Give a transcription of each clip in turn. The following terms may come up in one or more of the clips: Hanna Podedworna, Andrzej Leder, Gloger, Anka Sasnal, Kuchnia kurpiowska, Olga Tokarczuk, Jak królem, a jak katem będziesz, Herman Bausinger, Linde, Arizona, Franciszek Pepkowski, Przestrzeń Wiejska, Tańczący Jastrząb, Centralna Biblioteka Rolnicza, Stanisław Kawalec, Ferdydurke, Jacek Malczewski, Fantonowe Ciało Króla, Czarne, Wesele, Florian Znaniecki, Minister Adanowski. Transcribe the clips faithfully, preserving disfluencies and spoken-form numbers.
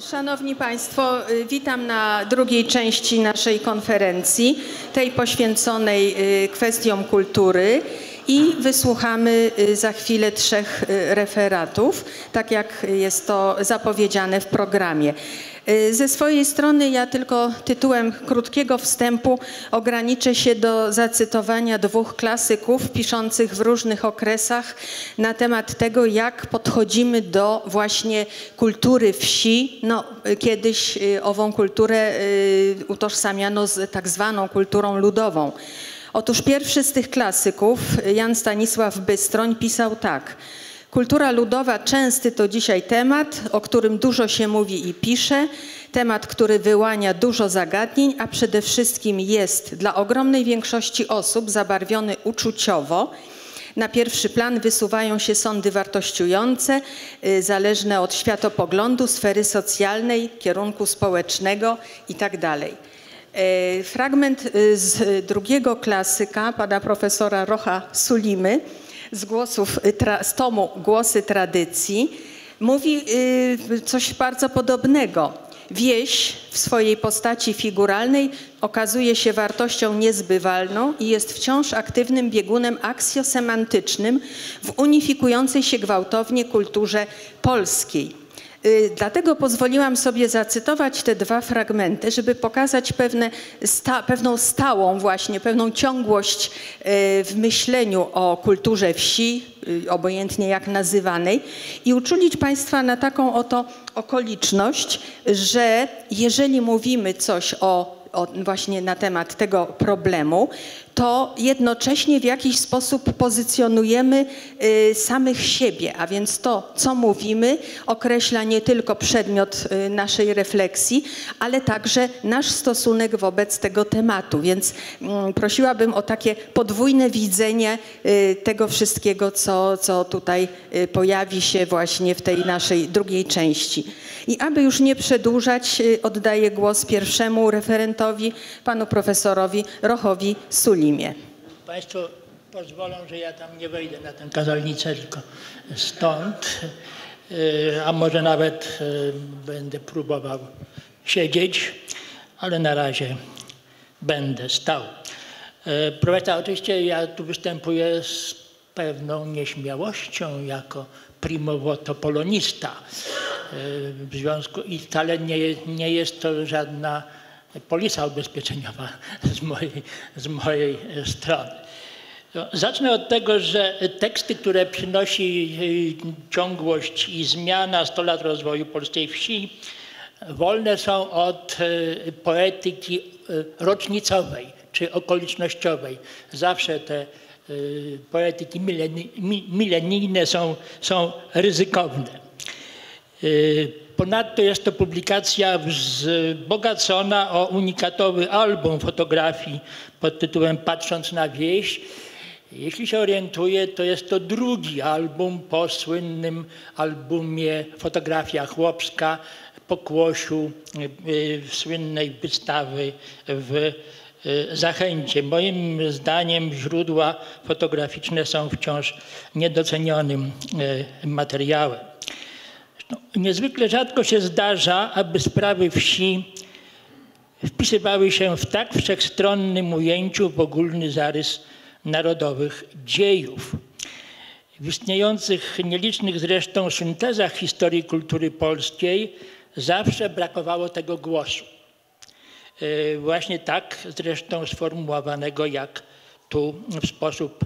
Szanowni Państwo, witam na drugiej części naszej konferencji, tej poświęconej kwestiom kultury, i wysłuchamy za chwilę trzech referatów, tak jak jest to zapowiedziane w programie. Ze swojej strony ja tylko tytułem krótkiego wstępu ograniczę się do zacytowania dwóch klasyków piszących w różnych okresach na temat tego, jak podchodzimy do właśnie kultury wsi. No, kiedyś ową kulturę utożsamiano z tak zwaną kulturą ludową. Otóż pierwszy z tych klasyków, Jan Stanisław Bystroń, pisał tak. Kultura ludowa częsty to dzisiaj temat, o którym dużo się mówi i pisze, temat, który wyłania dużo zagadnień, a przede wszystkim jest dla ogromnej większości osób zabarwiony uczuciowo. Na pierwszy plan wysuwają się sądy wartościujące, zależne od światopoglądu, sfery socjalnej, kierunku społecznego itd. Fragment z drugiego klasyka, pana profesora Rocha Sulimy, z, głosów, z tomu Głosy tradycji, mówi coś bardzo podobnego. Wieś w swojej postaci figuralnej okazuje się wartością niezbywalną i jest wciąż aktywnym biegunem aksjosemantycznym w unifikującej się gwałtownie kulturze polskiej. Dlatego pozwoliłam sobie zacytować te dwa fragmenty, żeby pokazać pewne sta, pewną stałą właśnie, pewną ciągłość w myśleniu o kulturze wsi, obojętnie jak nazywanej, i uczulić Państwa na taką oto okoliczność, że jeżeli mówimy coś o O, właśnie na temat tego problemu, to jednocześnie w jakiś sposób pozycjonujemy y, samych siebie, a więc to, co mówimy, określa nie tylko przedmiot y, naszej refleksji, ale także nasz stosunek wobec tego tematu, więc y, prosiłabym o takie podwójne widzenie y, tego wszystkiego, co, co tutaj y, pojawi się właśnie w tej naszej drugiej części. I aby już nie przedłużać, y, oddaję głos pierwszemu referentowi, panu profesorowi Rochowi Sulimie. Państwo pozwolą, że ja tam nie wejdę na tę kazalnicę, tylko stąd, a może nawet będę próbował siedzieć, ale na razie będę stał. Profesor, oczywiście ja tu występuję z pewną nieśmiałością jako primowotopolonista. W związku i wcale nie, nie jest to żadna polisa ubezpieczeniowa z mojej, z mojej strony. Zacznę od tego, że teksty, które przynosi ciągłość i zmiana stu lat rozwoju polskiej wsi, wolne są od poetyki rocznicowej czy okolicznościowej. Zawsze te poetyki milenijne są, są ryzykowne. Ponadto jest to publikacja wzbogacona o unikatowy album fotografii pod tytułem Patrząc na wieś. Jeśli się orientuję, to jest to drugi album po słynnym albumie Fotografia chłopska Pokłosiu słynnej wystawy w Zachęcie. Moim zdaniem źródła fotograficzne są wciąż niedocenionym materiałem. No, niezwykle rzadko się zdarza, aby sprawy wsi wpisywały się w tak wszechstronnym ujęciu w ogólny zarys narodowych dziejów. W istniejących nielicznych zresztą syntezach historii kultury polskiej zawsze brakowało tego głosu. Właśnie tak zresztą sformułowanego jak tu w sposób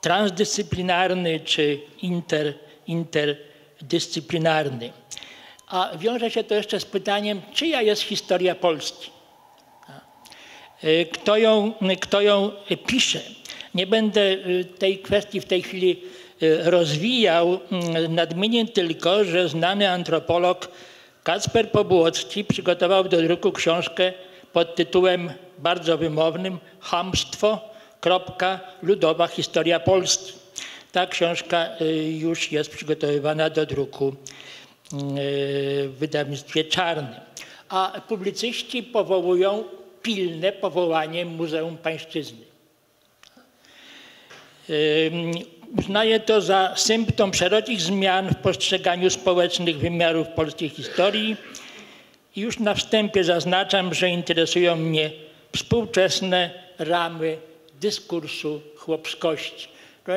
transdyscyplinarny czy inter, inter dyscyplinarny. A wiąże się to jeszcze z pytaniem, czyja jest historia Polski? Kto ją, kto ją pisze? Nie będę tej kwestii w tej chwili rozwijał. Nadmienię tylko, że znany antropolog Kacper Pobłocki przygotował do druku książkę pod tytułem bardzo wymownym Chamstwo. Ludowa historia Polski. Ta książka już jest przygotowywana do druku w wydawnictwie Czarne. A publicyści powołują pilne powołanie Muzeum Pańszczyzny. Uznaje to za symptom szerokich zmian w postrzeganiu społecznych wymiarów polskiej historii i już na wstępie zaznaczam, że interesują mnie współczesne ramy dyskursu chłopskości.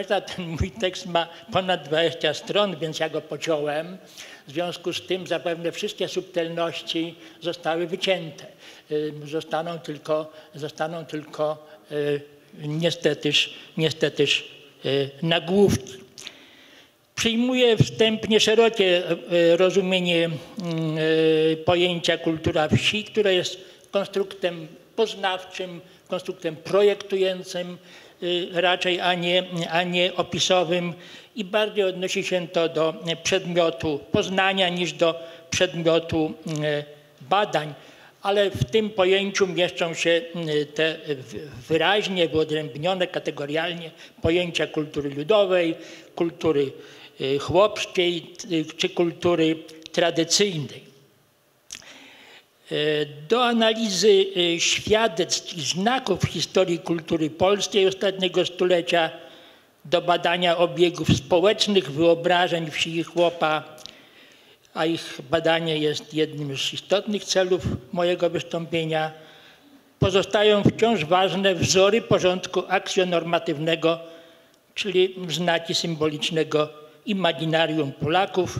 Ten mój tekst ma ponad dwadzieścia stron, więc ja go pociąłem. W związku z tym zapewne wszystkie subtelności zostały wycięte. Zostaną tylko, zostaną tylko niestetyż, niestetyż nagłówki. Przyjmuję wstępnie szerokie rozumienie pojęcia kultura wsi, które jest konstruktem poznawczym, konstruktem projektującym raczej, a nie, a nie opisowym i bardziej odnosi się to do przedmiotu poznania niż do przedmiotu badań, ale w tym pojęciu mieszczą się te wyraźnie wyodrębnione kategorialnie pojęcia kultury ludowej, kultury chłopskiej czy kultury tradycyjnej. Do analizy świadectw i znaków historii kultury polskiej ostatniego stulecia, do badania obiegów społecznych wyobrażeń wsi i chłopa, a ich badanie jest jednym z istotnych celów mojego wystąpienia, pozostają wciąż ważne wzory porządku aksjonormatywnego, czyli znaki symbolicznego imaginarium Polaków.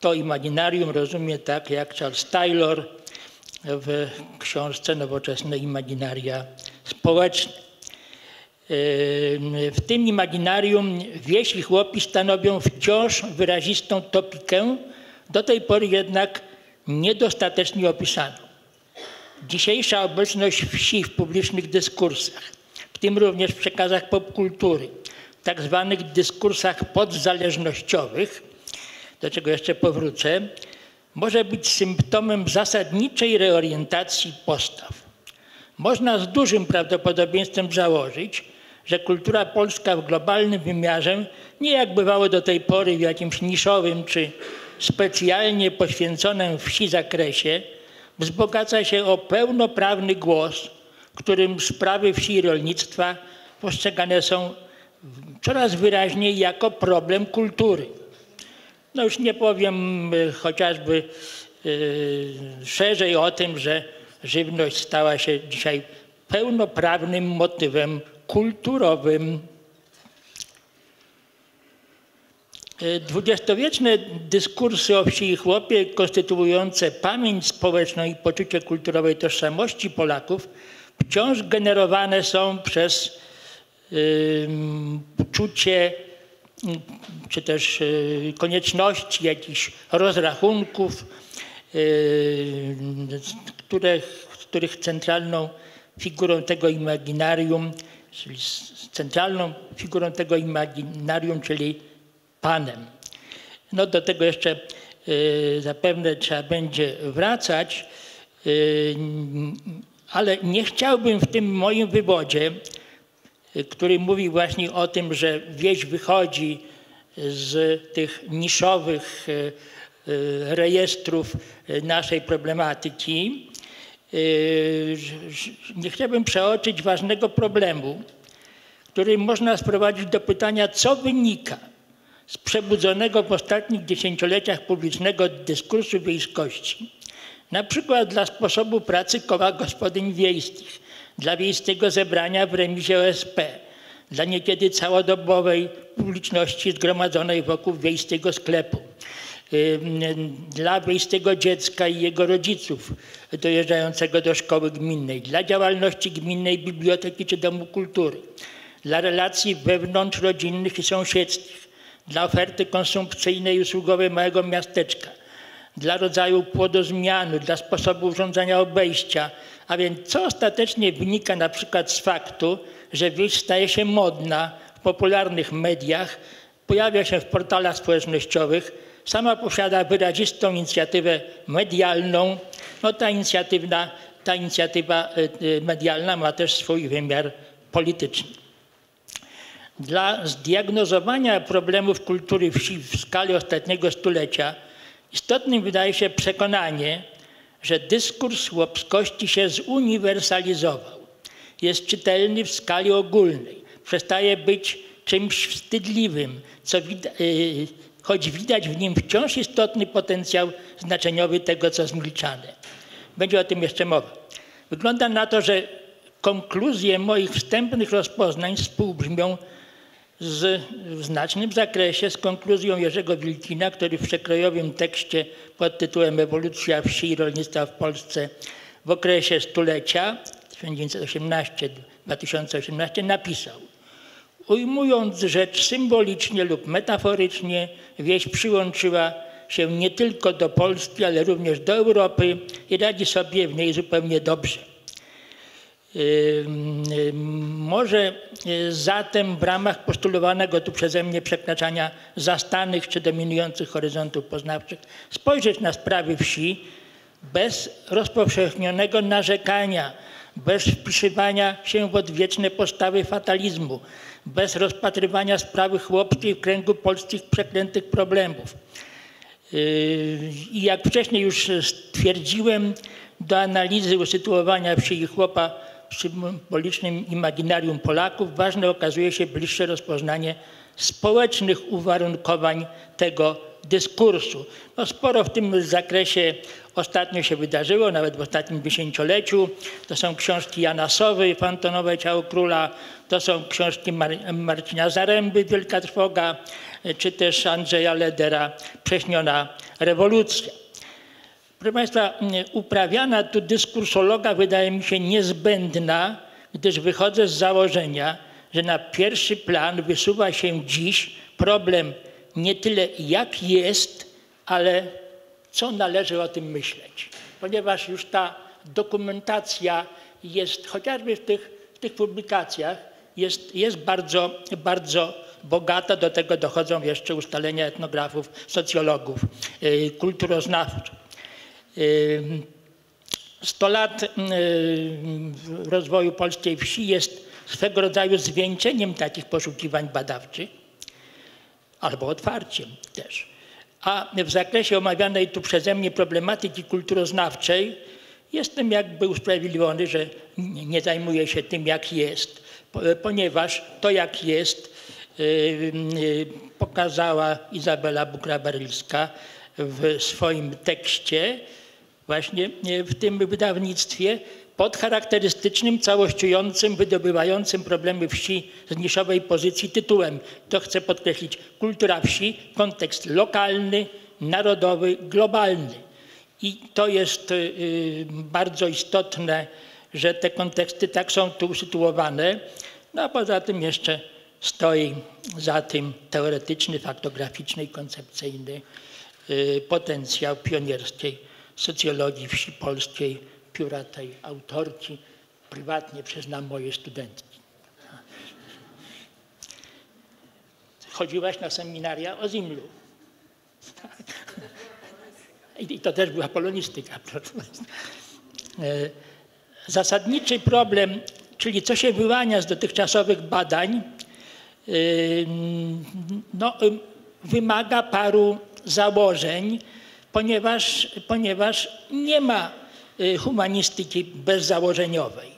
To imaginarium rozumie tak jak Charles Taylor w książce Nowoczesne imaginaria społeczne. W tym imaginarium wieś i chłopi stanowią wciąż wyrazistą topikę, do tej pory jednak niedostatecznie opisaną. Dzisiejsza obecność wsi w publicznych dyskursach, w tym również w przekazach popkultury, w tak zwanych dyskursach podzależnościowych, do czego jeszcze powrócę, może być symptomem zasadniczej reorientacji postaw. Można z dużym prawdopodobieństwem założyć, że kultura polska w globalnym wymiarze, nie jak bywało do tej pory w jakimś niszowym czy specjalnie poświęconym wsi zakresie, wzbogaca się o pełnoprawny głos, w którym sprawy wsi i rolnictwa postrzegane są coraz wyraźniej jako problem kultury. No już nie powiem chociażby yy, szerzej o tym, że żywność stała się dzisiaj pełnoprawnym motywem kulturowym. Dwudziestowieczne dyskursy o wsi i chłopie konstytuujące pamięć społeczną i poczucie kulturowej tożsamości Polaków wciąż generowane są przez yy, poczucie czy też konieczności jakichś rozrachunków, których, których centralną figurą tego imaginarium, czyli centralną figurą tego imaginarium, czyli Panem. No do tego jeszcze zapewne trzeba będzie wracać, ale nie chciałbym w tym moim wywodzie, który mówi właśnie o tym, że wieś wychodzi z tych niszowych rejestrów naszej problematyki. Nie chciałbym przeoczyć ważnego problemu, który można sprowadzić do pytania, co wynika z przebudzonego w ostatnich dziesięcioleciach publicznego dyskursu wiejskości, na przykład dla sposobu pracy koła gospodyń wiejskich, dla wiejskiego zebrania w remizie O S P, dla niekiedy całodobowej publiczności zgromadzonej wokół wiejskiego sklepu, dla wiejskiego dziecka i jego rodziców dojeżdżającego do szkoły gminnej, dla działalności gminnej biblioteki czy domu kultury, dla relacji wewnątrzrodzinnych i sąsiedzkich, dla oferty konsumpcyjnej i usługowej małego miasteczka, dla rodzaju płodozmianu, dla sposobu urządzania obejścia, a więc co ostatecznie wynika na przykład z faktu, że wieś staje się modna w popularnych mediach, pojawia się w portalach społecznościowych, sama posiada wyrazistą inicjatywę medialną. No ta, inicjatywna, ta inicjatywa medialna ma też swój wymiar polityczny. Dla zdiagnozowania problemów kultury wsi w skali ostatniego stulecia istotnym wydaje się przekonanie, że dyskurs chłopskości się zuniwersalizował. Jest czytelny w skali ogólnej. Przestaje być czymś wstydliwym, co widać, choć widać w nim wciąż istotny potencjał znaczeniowy tego, co zmilczane. Będzie o tym jeszcze mowa. Wygląda na to, że konkluzje moich wstępnych rozpoznań współbrzmią z, w znacznym zakresie z konkluzją Jerzego Wilkina, który w przekrojowym tekście pod tytułem Ewolucja wsi i rolnictwa w Polsce w okresie stulecia tysiąc dziewięćset osiemnastego do dwa tysiące osiemnastego napisał: ujmując rzecz symbolicznie lub metaforycznie, wieś przyłączyła się nie tylko do Polski, ale również do Europy i radzi sobie w niej zupełnie dobrze. Może zatem w ramach postulowanego tu przeze mnie przekraczania zastanych czy dominujących horyzontów poznawczych spojrzeć na sprawy wsi bez rozpowszechnionego narzekania, bez wpisywania się w odwieczne postawy fatalizmu, bez rozpatrywania sprawy chłopskiej w kręgu polskich przeklętych problemów. I jak wcześniej już stwierdziłem, do analizy usytuowania wsi i chłopa w symbolicznym imaginarium Polaków ważne okazuje się bliższe rozpoznanie społecznych uwarunkowań tego dyskursu. No sporo w tym zakresie ostatnio się wydarzyło, nawet w ostatnim dziesięcioleciu. To są książki Jana Sowy, Fantonowe Ciało Króla, to są książki Mar Marcina Zaremby, Wielka Trwoga, czy też Andrzeja Ledera, Prześniona Rewolucja. Proszę Państwa, uprawiana tu dyskursologa wydaje mi się niezbędna, gdyż wychodzę z założenia, że na pierwszy plan wysuwa się dziś problem nie tyle jak jest, ale co należy o tym myśleć. Ponieważ już ta dokumentacja jest, chociażby w tych, w tych publikacjach, jest, jest bardzo, bardzo bogata. Do tego dochodzą jeszcze ustalenia etnografów, socjologów, kulturoznawców. Sto lat rozwoju polskiej wsi jest swego rodzaju zwieńczeniem takich poszukiwań badawczych, albo otwarciem też. A w zakresie omawianej tu przeze mnie problematyki kulturoznawczej jestem jakby usprawiedliwiony, że nie zajmuję się tym, jak jest, ponieważ to, jak jest, pokazała Izabela Bukraba-Rylska w swoim tekście, właśnie w tym wydawnictwie, pod charakterystycznym, całościującym, wydobywającym problemy wsi z niszowej pozycji tytułem. To chcę podkreślić: kultura wsi, kontekst lokalny, narodowy, globalny. I to jest y, bardzo istotne, że te konteksty tak są tu usytuowane. No a poza tym jeszcze stoi za tym teoretyczny, faktograficzny i koncepcyjny y, potencjał pionierskiej socjologii wsi polskiej, pióra tej autorki, prywatnie przyznam moje studentki. Chodziłaś na seminaria o Zimlu. I to też była polonistyka. Zasadniczy problem, czyli co się wyłania z dotychczasowych badań, no, wymaga paru założeń, ponieważ, ponieważ nie ma humanistyki bezzałożeniowej.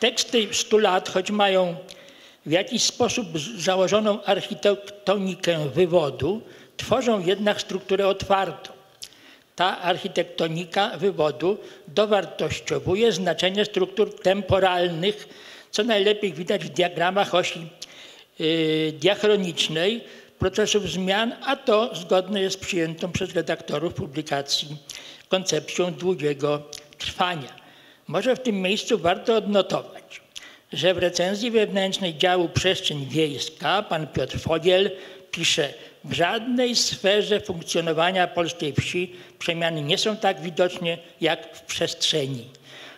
Teksty stu lat, choć mają w jakiś sposób założoną architektonikę wywodu, tworzą jednak strukturę otwartą. Ta architektonika wywodu dowartościowuje znaczenie struktur temporalnych, co najlepiej widać w diagramach osi diachronicznej procesów zmian, a to zgodne jest z przyjętą przez redaktorów publikacji koncepcją długiego trwania. Może w tym miejscu warto odnotować, że w recenzji wewnętrznej działu Przestrzeń Wiejska pan Piotr Fogiel pisze: w żadnej sferze funkcjonowania polskiej wsi przemiany nie są tak widoczne jak w przestrzeni.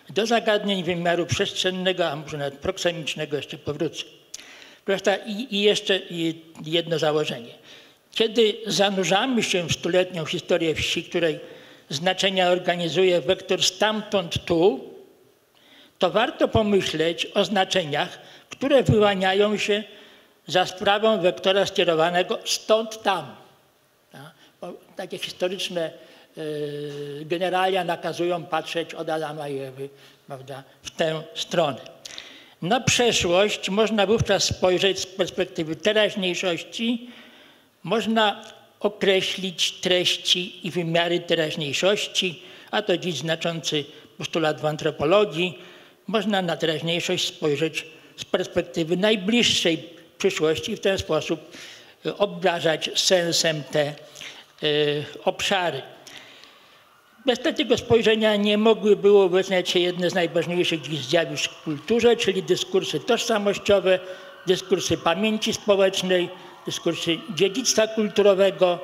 Do zagadnień wymiaru przestrzennego, a może nawet proksemicznego jeszcze powrócę. I jeszcze jedno założenie. Kiedy zanurzamy się w stuletnią historię wsi, której znaczenia organizuje wektor stamtąd tu, to warto pomyśleć o znaczeniach, które wyłaniają się za sprawą wektora skierowanego stąd tam. Takie historyczne generalia nakazują patrzeć od Adama i Ewy, prawda, w tę stronę. Na przeszłość można wówczas spojrzeć z perspektywy teraźniejszości, można określić treści i wymiary teraźniejszości, a to dziś znaczący postulat w antropologii. Można na teraźniejszość spojrzeć z perspektywy najbliższej przyszłości i w ten sposób obdarzać sensem te y, obszary. Bez takiego spojrzenia nie mogły były obecniać się jedne z najważniejszych dziś zjawisk w kulturze, czyli dyskursy tożsamościowe, dyskursy pamięci społecznej, dyskursy dziedzictwa kulturowego,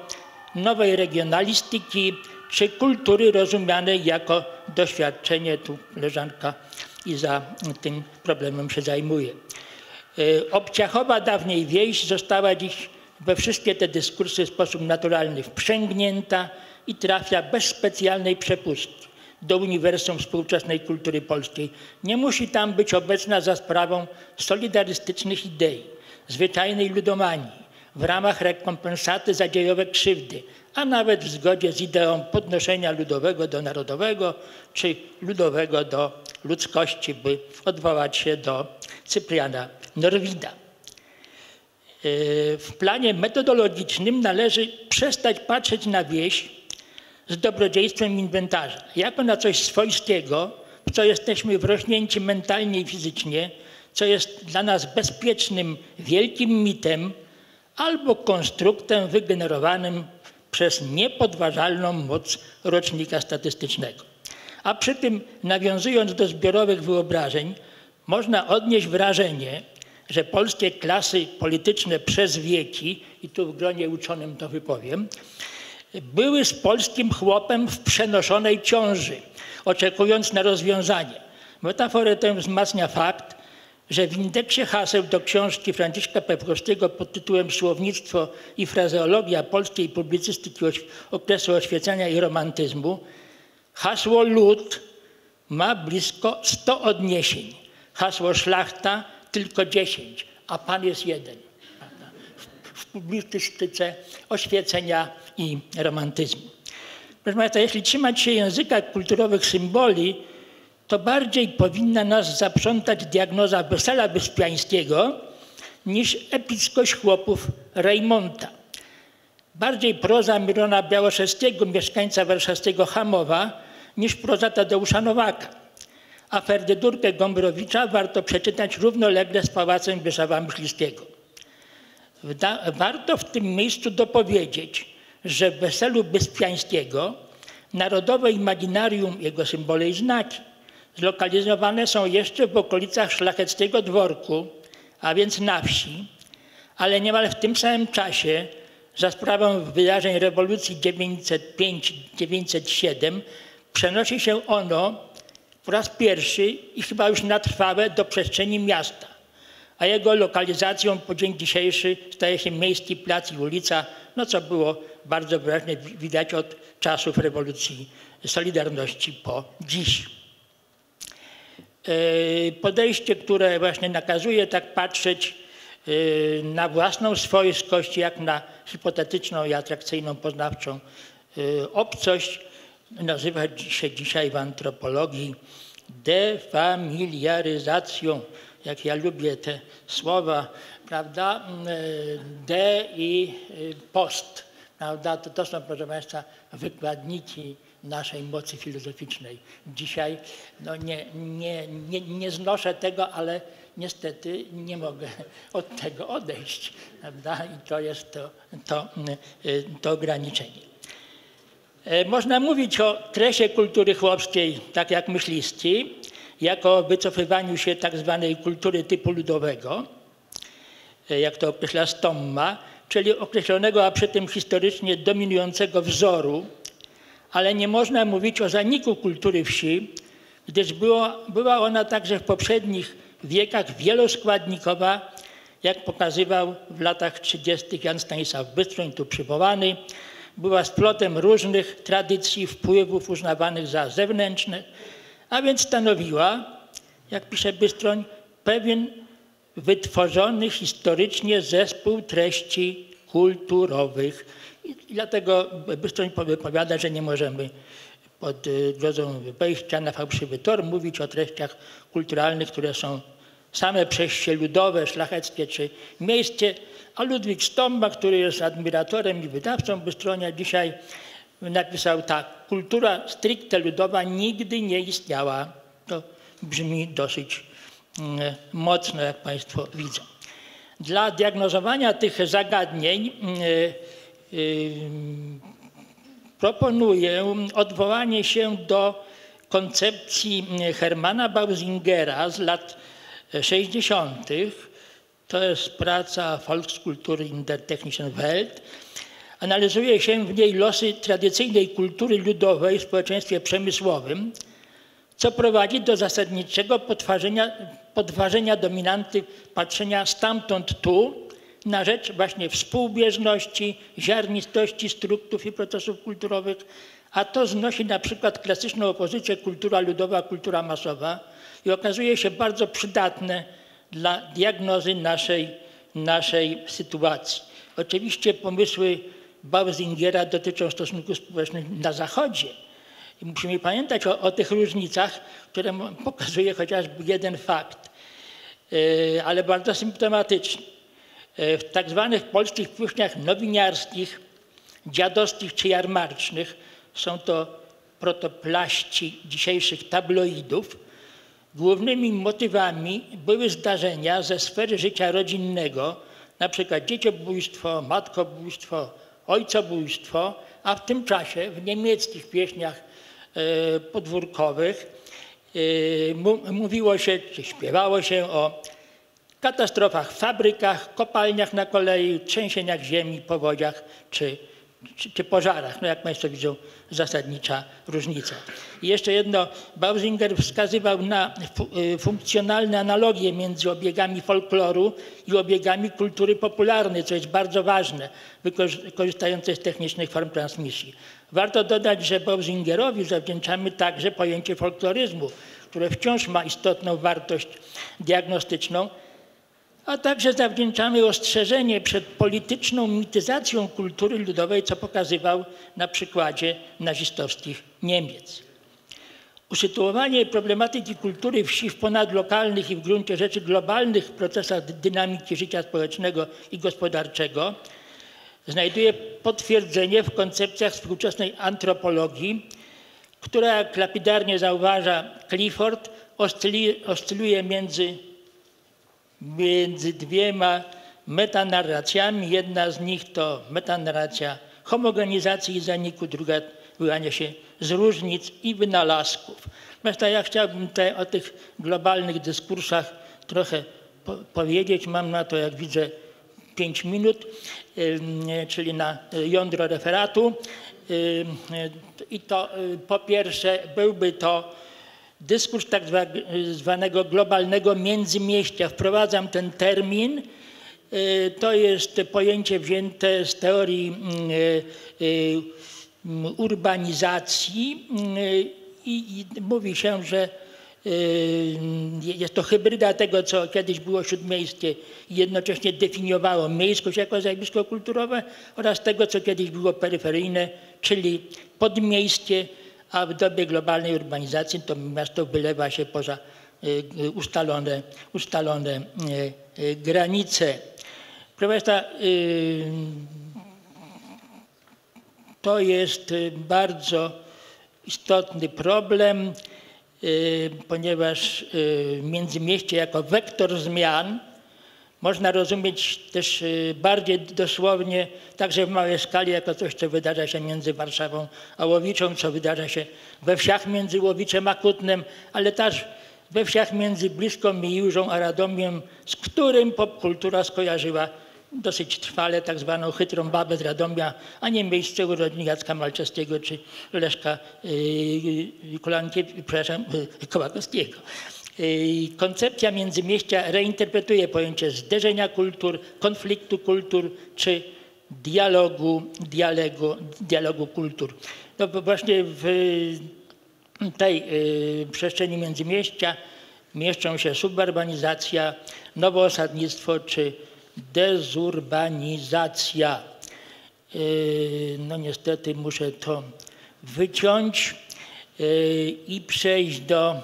nowej regionalistyki czy kultury rozumianej jako doświadczenie. Tu koleżanka i za tym problemem się zajmuje. Obciachowa dawniej wieś została dziś we wszystkie te dyskursy w sposób naturalny wprzęgnięta i trafia bez specjalnej przepustki do uniwersum współczesnej kultury polskiej. Nie musi tam być obecna za sprawą solidarystycznych idei, zwyczajnej ludomanii, w ramach rekompensaty za dziejowe krzywdy, a nawet w zgodzie z ideą podnoszenia ludowego do narodowego czy ludowego do ludzkości, by odwołać się do Cypriana Norwida. W planie metodologicznym należy przestać patrzeć na wieś z dobrodziejstwem inwentarza, jako na coś swojskiego, w co jesteśmy wrośnięci mentalnie i fizycznie, co jest dla nas bezpiecznym, wielkim mitem albo konstruktem wygenerowanym przez niepodważalną moc rocznika statystycznego. A przy tym, nawiązując do zbiorowych wyobrażeń, można odnieść wrażenie, że polskie klasy polityczne przez wieki, i tu w gronie uczonym to wypowiem, były z polskim chłopem w przenoszonej ciąży, oczekując na rozwiązanie. Metaforę tę wzmacnia fakt, że w indeksie haseł do książki Franciszka Pepkowskiego pod tytułem Słownictwo i frazeologia polskiej publicystyki okresu oświecenia i romantyzmu hasło lud ma blisko sto odniesień, hasło szlachta tylko dziesięć, a pan jest jeden w publicystyce oświecenia i romantyzmu. Proszę Państwa, jeśli trzymać się języka kulturowych symboli, to bardziej powinna nas zaprzątać diagnoza wesela Wyspiańskiego niż epickość chłopów Rejmonta. Bardziej proza Mirona Białoszewskiego, mieszkańca warszawskiego Hamowa, niż proza Tadeusza Nowaka. A Ferdydurkę Gombrowicza warto przeczytać równolegle z Pałacem Wyszawa Myśliwskiego. Warto w tym miejscu dopowiedzieć, że w weselu Wyspiańskiego narodowe imaginarium, jego symbole i znaki, zlokalizowane są jeszcze w okolicach szlacheckiego dworku, a więc na wsi, ale niemal w tym samym czasie za sprawą wydarzeń rewolucji tysiąc dziewięćset piątej do tysiąc dziewięćset siódmej przenosi się ono po raz pierwszy i chyba już na trwałe do przestrzeni miasta, a jego lokalizacją po dzień dzisiejszy staje się miejski plac i ulica, no co było bardzo wyraźnie widać od czasów rewolucji Solidarności po dziś. Podejście, które właśnie nakazuje tak patrzeć na własną swojskość, jak na hipotetyczną i atrakcyjną poznawczą obcość, nazywa się dzisiaj w antropologii defamiliaryzacją. Jak ja lubię te słowa, prawda? De i post, prawda? To, to są, proszę Państwa, wykładniki naszej mocy filozoficznej. Dzisiaj no nie, nie, nie, nie znoszę tego, ale niestety nie mogę od tego odejść, prawda? I to jest to, to, to ograniczenie. Można mówić o kresie kultury chłopskiej, tak jak myśliwskiej, jako o wycofywaniu się tak zwanej kultury typu ludowego, jak to określa Stomma, czyli określonego, a przy tym historycznie dominującego wzoru, ale nie można mówić o zaniku kultury wsi, gdyż była, była ona także w poprzednich wiekach wieloskładnikowa, jak pokazywał w latach trzydziestych Jan Stanisław Bystroń, tu przywołany, była splotem różnych tradycji, wpływów uznawanych za zewnętrzne, a więc stanowiła, jak pisze Bystroń, pewien wytworzony historycznie zespół treści kulturowych. I dlatego Bystroń powiada, że nie możemy pod drodze wejścia na fałszywy tor mówić o treściach kulturalnych, które są same przez się ludowe, szlacheckie czy miejskie, a Ludwik Stomma, który jest admiratorem i wydawcą Bystronia, dzisiaj napisał tak: kultura stricte ludowa nigdy nie istniała. To brzmi dosyć mocno, jak Państwo widzą. Dla diagnozowania tych zagadnień proponuję odwołanie się do koncepcji Hermana Bausingera z lat sześćdziesiątych. To jest praca Volkskultur in der technischen Welt. Analizuje się w niej losy tradycyjnej kultury ludowej w społeczeństwie przemysłowym, co prowadzi do zasadniczego podważenia, podważenia dominanty patrzenia stamtąd tu na rzecz właśnie współbieżności, ziarnistości struktur i procesów kulturowych, a to znosi na przykład klasyczną opozycję kultura ludowa, kultura masowa i okazuje się bardzo przydatne dla diagnozy naszej, naszej sytuacji. Oczywiście pomysły Bausingera dotyczą stosunków społecznych na Zachodzie. I musimy pamiętać o, o tych różnicach, które pokazuje chociażby jeden fakt, yy, ale bardzo symptomatyczny. Yy, w tak zwanych polskich kuchniach nowiniarskich, dziadowskich czy jarmarcznych, są to protoplaści dzisiejszych tabloidów, głównymi motywami były zdarzenia ze sfery życia rodzinnego, na przykład dzieciobójstwo, matkobójstwo, ojcobójstwo, a w tym czasie w niemieckich pieśniach podwórkowych mówiło się, czy śpiewało się o katastrofach w fabrykach, kopalniach na kolei, trzęsieniach ziemi, powodziach czy, czy, czy pożarach. No jak Państwo widzą, zasadnicza różnica. I jeszcze jedno, Bausinger wskazywał na funkcjonalne analogie między obiegami folkloru i obiegami kultury popularnej, co jest bardzo ważne, korzystające z technicznych form transmisji. Warto dodać, że Bausingerowi zawdzięczamy także pojęcie folkloryzmu, które wciąż ma istotną wartość diagnostyczną, a także zawdzięczamy ostrzeżenie przed polityczną mityzacją kultury ludowej, co pokazywał na przykładzie nazistowskich Niemiec. Usytuowanie problematyki kultury wsi w ponadlokalnych i w gruncie rzeczy globalnych procesach dynamiki życia społecznego i gospodarczego znajduje potwierdzenie w koncepcjach współczesnej antropologii, która, jak lapidarnie zauważa Clifford, oscyluje między, między dwiema metanarracjami. Jedna z nich to metanarracja homogenizacji i zaniku, druga wyłania się z różnic i wynalazków. Zresztą ja chciałbym tutaj o tych globalnych dyskursach trochę po powiedzieć. Mam na to, jak widzę, pięć minut, czyli na jądro referatu. I to po pierwsze byłby to dyskurs tak zwanego globalnego międzymieścia. Wprowadzam ten termin. To jest pojęcie wzięte z teorii urbanizacji i mówi się, że jest to hybryda tego, co kiedyś było śródmiejskie i jednocześnie definiowało miejskość jako zjawisko kulturowe oraz tego, co kiedyś było peryferyjne, czyli podmiejskie, a w dobie globalnej urbanizacji to miasto wylewa się poza ustalone, ustalone granice. Proszę Państwa, to jest bardzo istotny problem, ponieważ międzymieście jako wektor zmian można rozumieć też bardziej dosłownie, także w małej skali, jako coś, co wydarza się między Warszawą a Łowiczą, co wydarza się we wsiach między Łowiczem a Kutnem, ale też we wsiach między Bliską Miłużą a Radomiem, z którym popkultura skojarzyła dosyć trwale tak zwaną chytrą babę z Radomia, a nie miejsce urodzin Jacka Malczewskiego czy Leszka yy, Kolankie, przepraszam, yy, Kołakowskiego. Yy, koncepcja międzymieścia reinterpretuje pojęcie zderzenia kultur, konfliktu kultur czy dialogu, dialogu, dialogu kultur. No bo właśnie w tej yy, przestrzeni międzymieścia mieszczą się suburbanizacja, nowe osadnictwo czy dezurbanizacja. No niestety muszę to wyciąć i przejść do,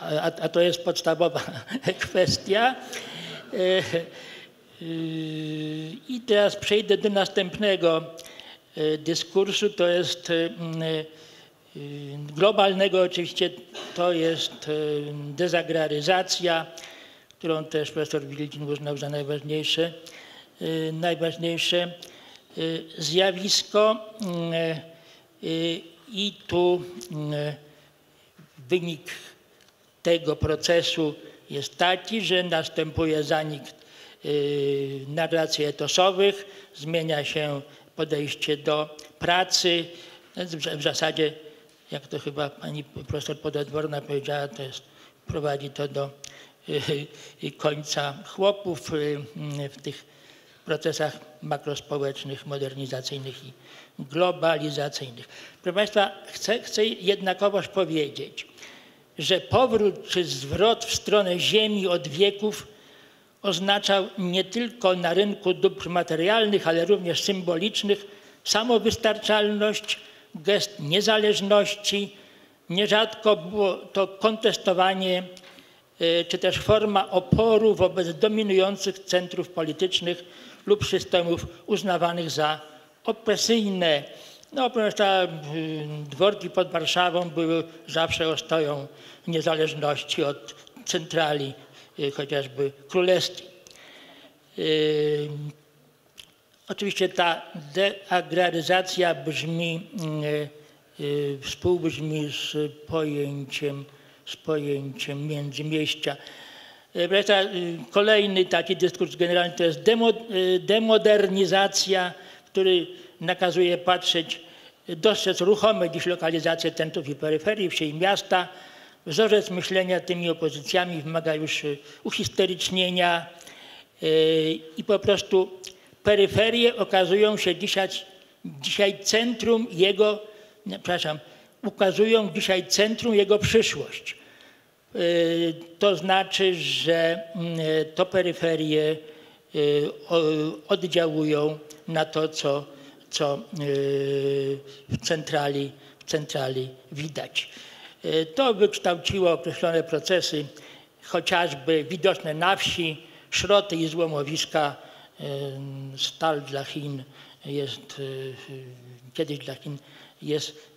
a, a to jest podstawowa kwestia. I teraz przejdę do następnego dyskursu, to jest globalnego oczywiście, to jest dezagraryzacja, którą też profesor Wilkin uznał za najważniejsze, najważniejsze zjawisko. I tu wynik tego procesu jest taki, że następuje zanik narracji etosowych, zmienia się podejście do pracy. W zasadzie, jak to chyba pani profesor Pododworna powiedziała, to jest, prowadzi to do końca chłopów w tych procesach makrospołecznych, modernizacyjnych i globalizacyjnych. Proszę Państwa, chcę, chcę jednakowoż powiedzieć, że powrót czy zwrot w stronę ziemi od wieków oznaczał nie tylko na rynku dóbr materialnych, ale również symbolicznych samowystarczalność, gest niezależności. Nierzadko było to kontestowanie czy też forma oporu wobec dominujących centrów politycznych lub systemów uznawanych za opresyjne. No, ponieważ dworki pod Warszawą były zawsze ostoją niezależności od centrali chociażby królewskiej. Yy, oczywiście ta deagraryzacja brzmi, yy, yy, współbrzmi z pojęciem, z pojęciem międzymieścia. Yy, kolejny taki dyskurs generalny to jest demo, yy, demodernizacja, który nakazuje patrzeć, dostrzec ruchome dziś lokalizację centrów i peryferii, wsi i miasta. Wzorzec myślenia tymi opozycjami wymaga już uhisterycznienia yy, i po prostu peryferie okazują się dzisiaj, dzisiaj centrum jego, nie, przepraszam, ukazują dzisiaj centrum jego przyszłość. Yy, to znaczy, że yy, to peryferie yy, oddziałują na to, co, co yy, w centrali, w centrali widać. To wykształciło określone procesy, chociażby widoczne na wsi, szroty i złomowiska. Stal dla Chin jest, kiedyś dla Chin jest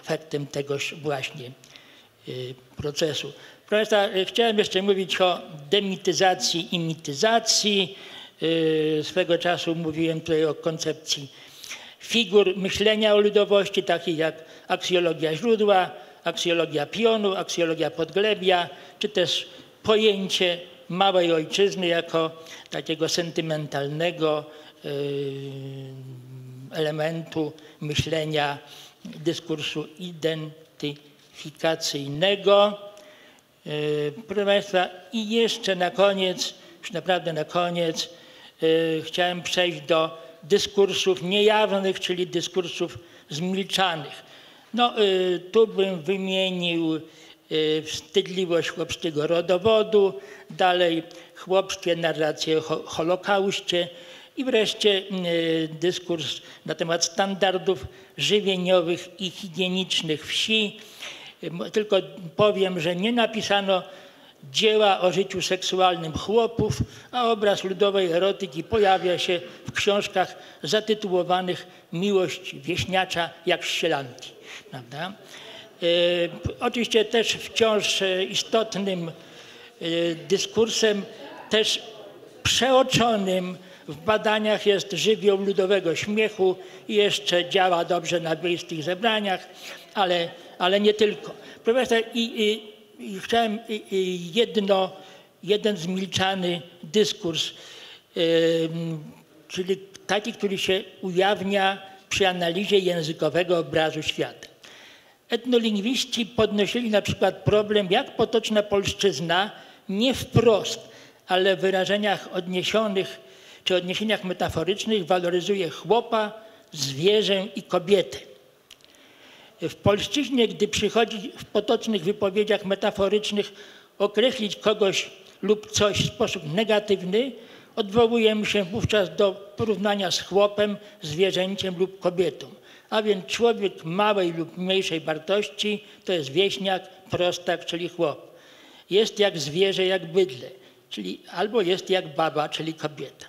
efektem tegoż właśnie procesu. Proszę Państwa, chciałem jeszcze mówić o demityzacji i mityzacji. Swego czasu mówiłem tutaj o koncepcji figur myślenia o ludowości, takich jak aksjologia źródła, aksjologia pionu, aksjologia podglebia, czy też pojęcie małej ojczyzny jako takiego sentymentalnego yy, elementu myślenia dyskursu identyfikacyjnego. Yy, proszę Państwa, i jeszcze na koniec, już naprawdę na koniec, yy, chciałem przejść do dyskursów niejawnych, czyli dyskursów zmilczanych. No, y, tu bym wymienił y, wstydliwość chłopskiego rodowodu, dalej chłopskie narracje o ho Holokauście i wreszcie y, dyskurs na temat standardów żywieniowych i higienicznych wsi. Y, tylko powiem, że nie napisano dzieła o życiu seksualnym chłopów, a obraz ludowej erotyki pojawia się w książkach zatytułowanych Miłość wieśniacza jak ścielanki. Prawda? Y, oczywiście też wciąż istotnym y, dyskursem, też przeoczonym w badaniach jest żywioł ludowego śmiechu i jeszcze działa dobrze na wiejskich zebraniach, ale, ale nie tylko. Proszę Państwa, i, i, i chciałem i, i jedno, jeden zmilczany dyskurs, y, czyli taki, który się ujawnia przy analizie językowego obrazu świata. Etnolingwiści podnosili na przykład problem, jak potoczna polszczyzna nie wprost, ale w wyrażeniach odniesionych czy odniesieniach metaforycznych waloryzuje chłopa, zwierzę i kobietę. W polszczyźnie, gdy przychodzi w potocznych wypowiedziach metaforycznych określić kogoś lub coś w sposób negatywny, Odwołujemy się wówczas do porównania z chłopem, zwierzęciem lub kobietą. A więc człowiek małej lub mniejszej wartości to jest wieśniak, prostak, czyli chłop. Jest jak zwierzę, jak bydlę, czyli albo jest jak baba, czyli kobieta.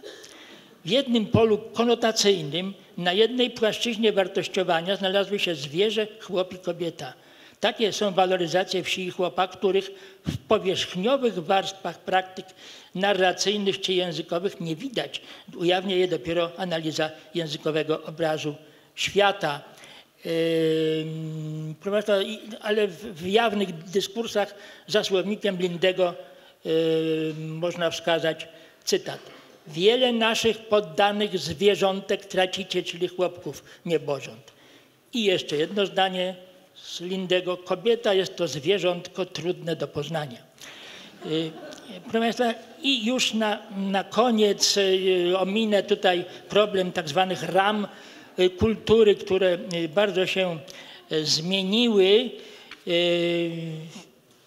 W jednym polu konotacyjnym na jednej płaszczyźnie wartościowania znalazły się zwierzę, chłop i kobieta. Takie są waloryzacje wsi i chłopa, których w powierzchniowych warstwach praktyk narracyjnych czy językowych nie widać. Ujawnia je dopiero analiza językowego obrazu świata. Ale w jawnych dyskursach za słownikiem Lindego można wskazać cytat. Wiele naszych poddanych zwierzątek tracicie, czyli chłopków niebożąt. I jeszcze jedno zdanie z Lindego. Kobieta jest to zwierzątko trudne do poznania. Proszę Państwa, i już na, na koniec ominę tutaj problem tak zwanych ram kultury, które bardzo się zmieniły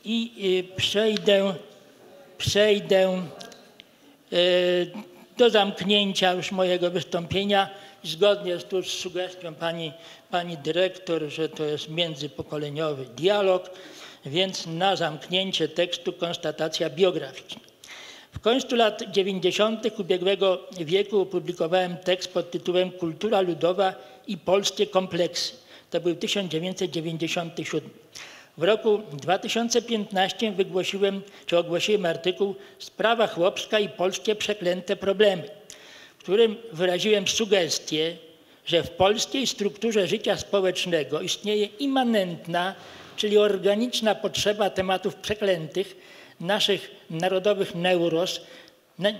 i przejdę, przejdę do zamknięcia już mojego wystąpienia, zgodnie z, tu z sugestią pani, pani dyrektor, że to jest międzypokoleniowy dialog, więc na zamknięcie tekstu konstatacja biograficzna. W końcu lat dziewięćdziesiątych ubiegłego wieku opublikowałem tekst pod tytułem Kultura ludowa i polskie kompleksy. To był tysiąc dziewięćset dziewięćdziesiąty siódmy. W roku dwa tysiące piętnastym wygłosiłem, czy ogłosiłem artykuł Sprawa chłopska i polskie przeklęte problemy, w którym wyraziłem sugestię, że w polskiej strukturze życia społecznego istnieje immanentna, czyli organiczna potrzeba tematów przeklętych, naszych narodowych neuroz,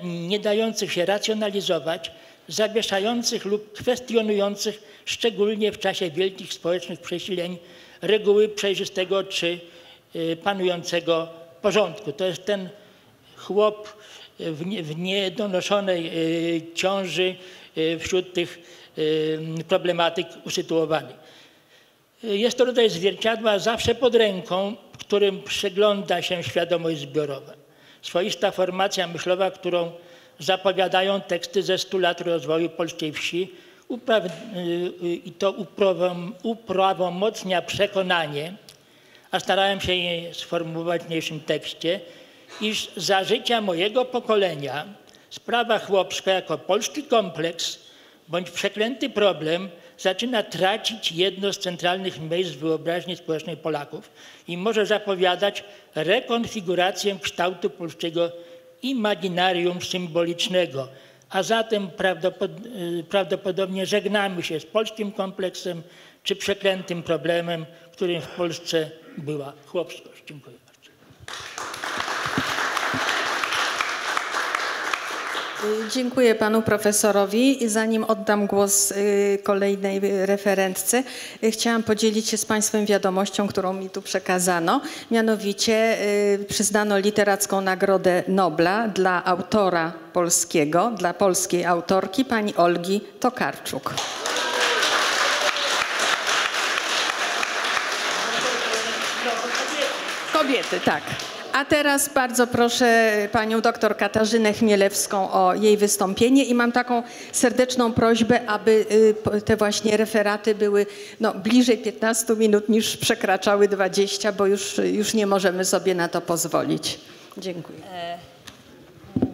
nie dających się racjonalizować, zawieszających lub kwestionujących, szczególnie w czasie wielkich społecznych przesileń, reguły przejrzystego czy panującego porządku. To jest ten chłop w niedonoszonej ciąży wśród tych problematyk usytuowanych. Jest to rodzaj zwierciadła zawsze pod ręką, w którym przegląda się świadomość zbiorowa. Swoista formacja myślowa, którą zapowiadają teksty ze stu lat rozwoju polskiej wsi, i to uprawomocnia przekonanie, a starałem się je sformułować w mniejszym tekście, iż za życia mojego pokolenia sprawa chłopska jako polski kompleks bądź przeklęty problem zaczyna tracić jedno z centralnych miejsc w wyobraźni społecznej Polaków i może zapowiadać rekonfigurację kształtu polskiego imaginarium symbolicznego. A zatem prawdopodobnie żegnamy się z polskim kompleksem czy przeklętym problemem, którym w Polsce była chłopskość. Dziękuję bardzo. Dziękuję panu profesorowi. Zanim oddam głos kolejnej referentce, chciałam podzielić się z państwem wiadomością, którą mi tu przekazano. Mianowicie przyznano literacką Nagrodę Nobla dla autora polskiego, dla polskiej autorki, pani Olgi Tokarczuk. Kobiety, tak. A teraz bardzo proszę panią doktor Katarzynę Chmielewską o jej wystąpienie i mam taką serdeczną prośbę, aby te właśnie referaty były no, bliżej piętnastu minut niż przekraczały dwudziestu, bo już, już nie możemy sobie na to pozwolić. Dziękuję.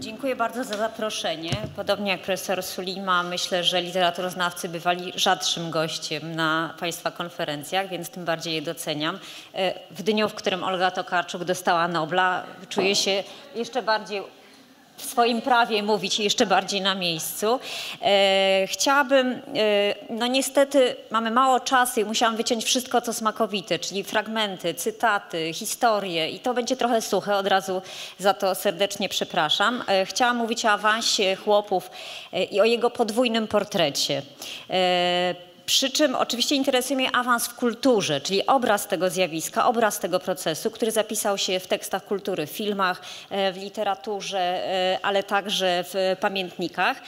Dziękuję bardzo za zaproszenie. Podobnie jak profesor Sulima, myślę, że literaturoznawcy bywali rzadszym gościem na państwa konferencjach, więc tym bardziej je doceniam. W dniu, w którym Olga Tokarczuk dostała Nobla, czuję się jeszcze bardziej w swoim prawie mówić i jeszcze bardziej na miejscu. E, chciałabym, e, no niestety mamy mało czasu i musiałam wyciąć wszystko, co smakowite, czyli fragmenty, cytaty, historie i to będzie trochę suche, od razu za to serdecznie przepraszam. E, chciałam mówić o awansie chłopów e, i o jego podwójnym portrecie. E, Przy czym oczywiście interesuje mnie awans w kulturze, czyli obraz tego zjawiska, obraz tego procesu, który zapisał się w tekstach kultury, w filmach, w literaturze, ale także w pamiętnikach.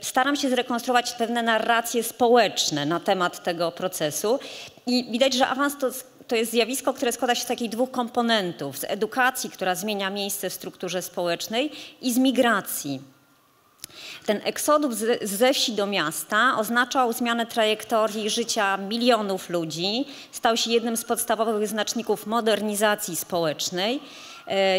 Staram się zrekonstruować pewne narracje społeczne na temat tego procesu i widać, że awans to To jest zjawisko, które składa się z takich dwóch komponentów. Z edukacji, która zmienia miejsce w strukturze społecznej i z migracji. Ten eksodus ze wsi do miasta oznaczał zmianę trajektorii życia milionów ludzi, stał się jednym z podstawowych znaczników modernizacji społecznej.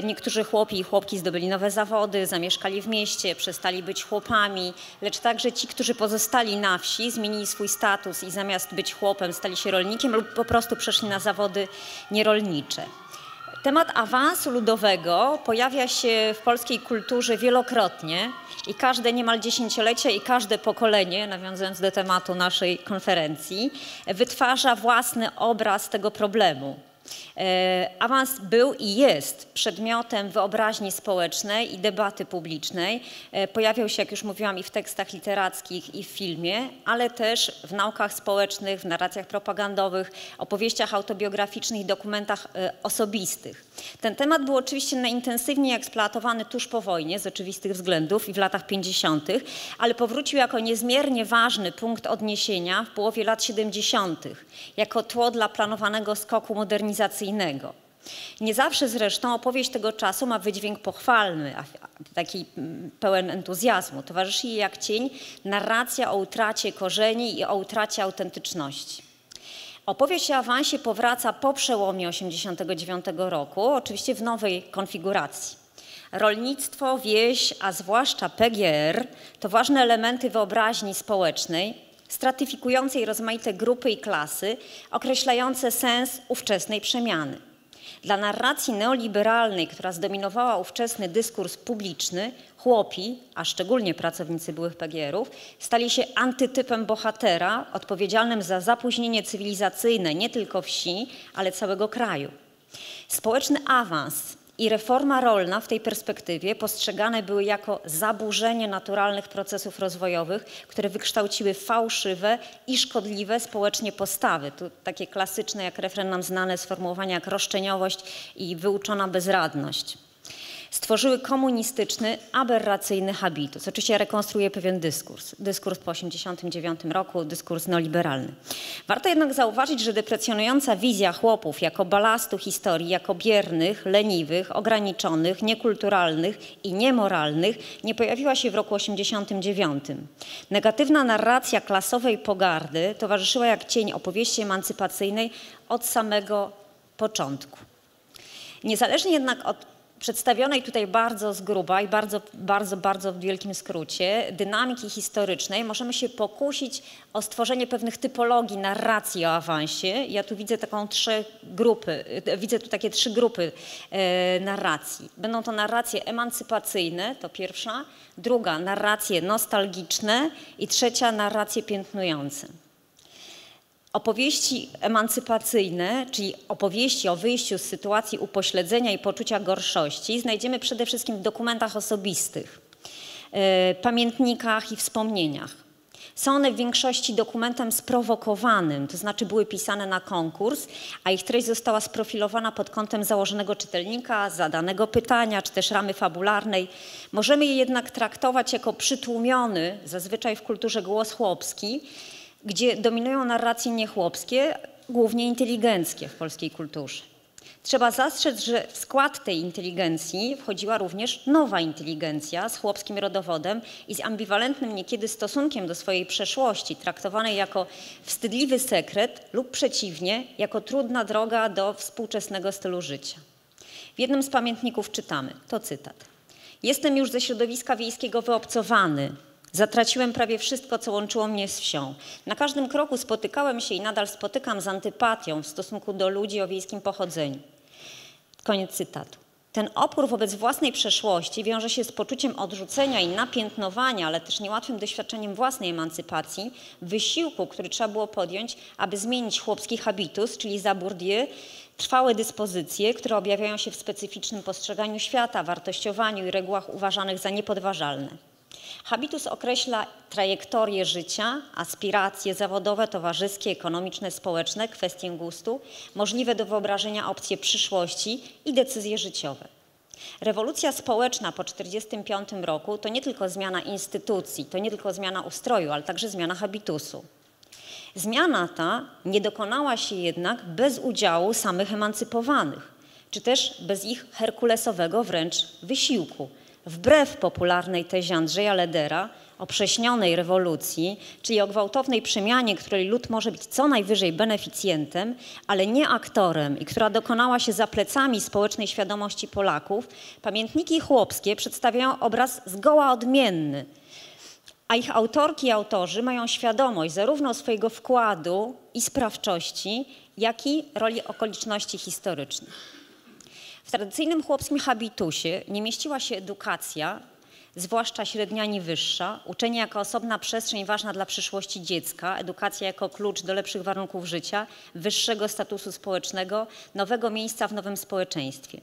Niektórzy chłopi i chłopki zdobyli nowe zawody, zamieszkali w mieście, przestali być chłopami, lecz także ci, którzy pozostali na wsi, zmienili swój status i zamiast być chłopem stali się rolnikiem lub po prostu przeszli na zawody nierolnicze. Temat awansu ludowego pojawia się w polskiej kulturze wielokrotnie i każde niemal dziesięciolecie i każde pokolenie, nawiązując do tematu naszej konferencji, wytwarza własny obraz tego problemu. Awans był i jest przedmiotem wyobraźni społecznej i debaty publicznej. Pojawiał się, jak już mówiłam, i w tekstach literackich, i w filmie, ale też w naukach społecznych, w narracjach propagandowych, opowieściach autobiograficznych i dokumentach osobistych. Ten temat był oczywiście najintensywniej eksploatowany tuż po wojnie, z oczywistych względów, i w latach pięćdziesiątych, ale powrócił jako niezmiernie ważny punkt odniesienia w połowie lat siedemdziesiątych, jako tło dla planowanego skoku modernizacyjnego. Nie zawsze zresztą opowieść tego czasu ma wydźwięk pochwalny, taki pełen entuzjazmu. Towarzyszy jej jak cień narracja o utracie korzeni i o utracie autentyczności. Opowieść o awansie powraca po przełomie osiemdziesiątego dziewiątego roku, oczywiście w nowej konfiguracji. Rolnictwo, wieś, a zwłaszcza P G R to ważne elementy wyobraźni społecznej, stratyfikującej rozmaite grupy i klasy, określające sens ówczesnej przemiany. Dla narracji neoliberalnej, która zdominowała ówczesny dyskurs publiczny, chłopi, a szczególnie pracownicy byłych P G R-ów, stali się antytypem bohatera odpowiedzialnym za zapóźnienie cywilizacyjne nie tylko wsi, ale całego kraju. Społeczny awans i reforma rolna w tej perspektywie postrzegane były jako zaburzenie naturalnych procesów rozwojowych, które wykształciły fałszywe i szkodliwe społecznie postawy. Tu takie klasyczne, jak refren nam znane, sformułowania jak roszczeniowość i wyuczona bezradność. Stworzyły komunistyczny, aberracyjny habitus. Oczywiście ja rekonstruuję pewien dyskurs. Dyskurs po osiemdziesiątym dziewiątym roku, dyskurs neoliberalny. Warto jednak zauważyć, że deprecjonująca wizja chłopów jako balastu historii, jako biernych, leniwych, ograniczonych, niekulturalnych i niemoralnych nie pojawiła się w roku osiemdziesiątym dziewiątym. Negatywna narracja klasowej pogardy towarzyszyła jak cień opowieści emancypacyjnej od samego początku. Niezależnie jednak od przedstawionej tutaj bardzo z gruba i bardzo, bardzo, bardzo w wielkim skrócie dynamiki historycznej, możemy się pokusić o stworzenie pewnych typologii narracji o awansie. Ja tu widzę taką trzy grupy, widzę tu takie trzy grupy e, narracji. Będą to narracje emancypacyjne, to pierwsza, druga narracje nostalgiczne i trzecia narracje piętnujące. Opowieści emancypacyjne, czyli opowieści o wyjściu z sytuacji upośledzenia i poczucia gorszości, znajdziemy przede wszystkim w dokumentach osobistych, yy, pamiętnikach i wspomnieniach. Są one w większości dokumentem sprowokowanym, to znaczy były pisane na konkurs, a ich treść została sprofilowana pod kątem założonego czytelnika, zadanego pytania czy też ramy fabularnej. Możemy je jednak traktować jako przytłumiony, zazwyczaj w kulturze głos chłopski, gdzie dominują narracje niechłopskie, głównie inteligenckie w polskiej kulturze. Trzeba zastrzec, że w skład tej inteligencji wchodziła również nowa inteligencja z chłopskim rodowodem i z ambiwalentnym niekiedy stosunkiem do swojej przeszłości, traktowanej jako wstydliwy sekret lub przeciwnie, jako trudna droga do współczesnego stylu życia. W jednym z pamiętników czytamy, to cytat: "Jestem już ze środowiska wiejskiego wyobcowany. Zatraciłem prawie wszystko, co łączyło mnie z wsią. Na każdym kroku spotykałem się i nadal spotykam z antypatią w stosunku do ludzi o wiejskim pochodzeniu." Koniec cytatu. Ten opór wobec własnej przeszłości wiąże się z poczuciem odrzucenia i napiętnowania, ale też niełatwym doświadczeniem własnej emancypacji, wysiłku, który trzeba było podjąć, aby zmienić chłopski habitus, czyli za Bourdieu, trwałe dyspozycje, które objawiają się w specyficznym postrzeganiu świata, wartościowaniu i regułach uważanych za niepodważalne. Habitus określa trajektorię życia, aspiracje zawodowe, towarzyskie, ekonomiczne, społeczne, kwestie gustu, możliwe do wyobrażenia opcje przyszłości i decyzje życiowe. Rewolucja społeczna po tysiąc dziewięćset czterdziestym piątym roku to nie tylko zmiana instytucji, to nie tylko zmiana ustroju, ale także zmiana habitusu. Zmiana ta nie dokonała się jednak bez udziału samych emancypowanych, czy też bez ich herkulesowego wręcz wysiłku. wbrew popularnej tezie Andrzeja Ledera o prześnionej rewolucji, czyli o gwałtownej przemianie, której lud może być co najwyżej beneficjentem, ale nie aktorem i która dokonała się za plecami społecznej świadomości Polaków, pamiętniki chłopskie przedstawiają obraz zgoła odmienny, a ich autorki i autorzy mają świadomość zarówno swojego wkładu i sprawczości, jak i roli okoliczności historycznych. W tradycyjnym chłopskim habitusie nie mieściła się edukacja, zwłaszcza średnia i wyższa, uczenie jako osobna przestrzeń ważna dla przyszłości dziecka, edukacja jako klucz do lepszych warunków życia, wyższego statusu społecznego, nowego miejsca w nowym społeczeństwie.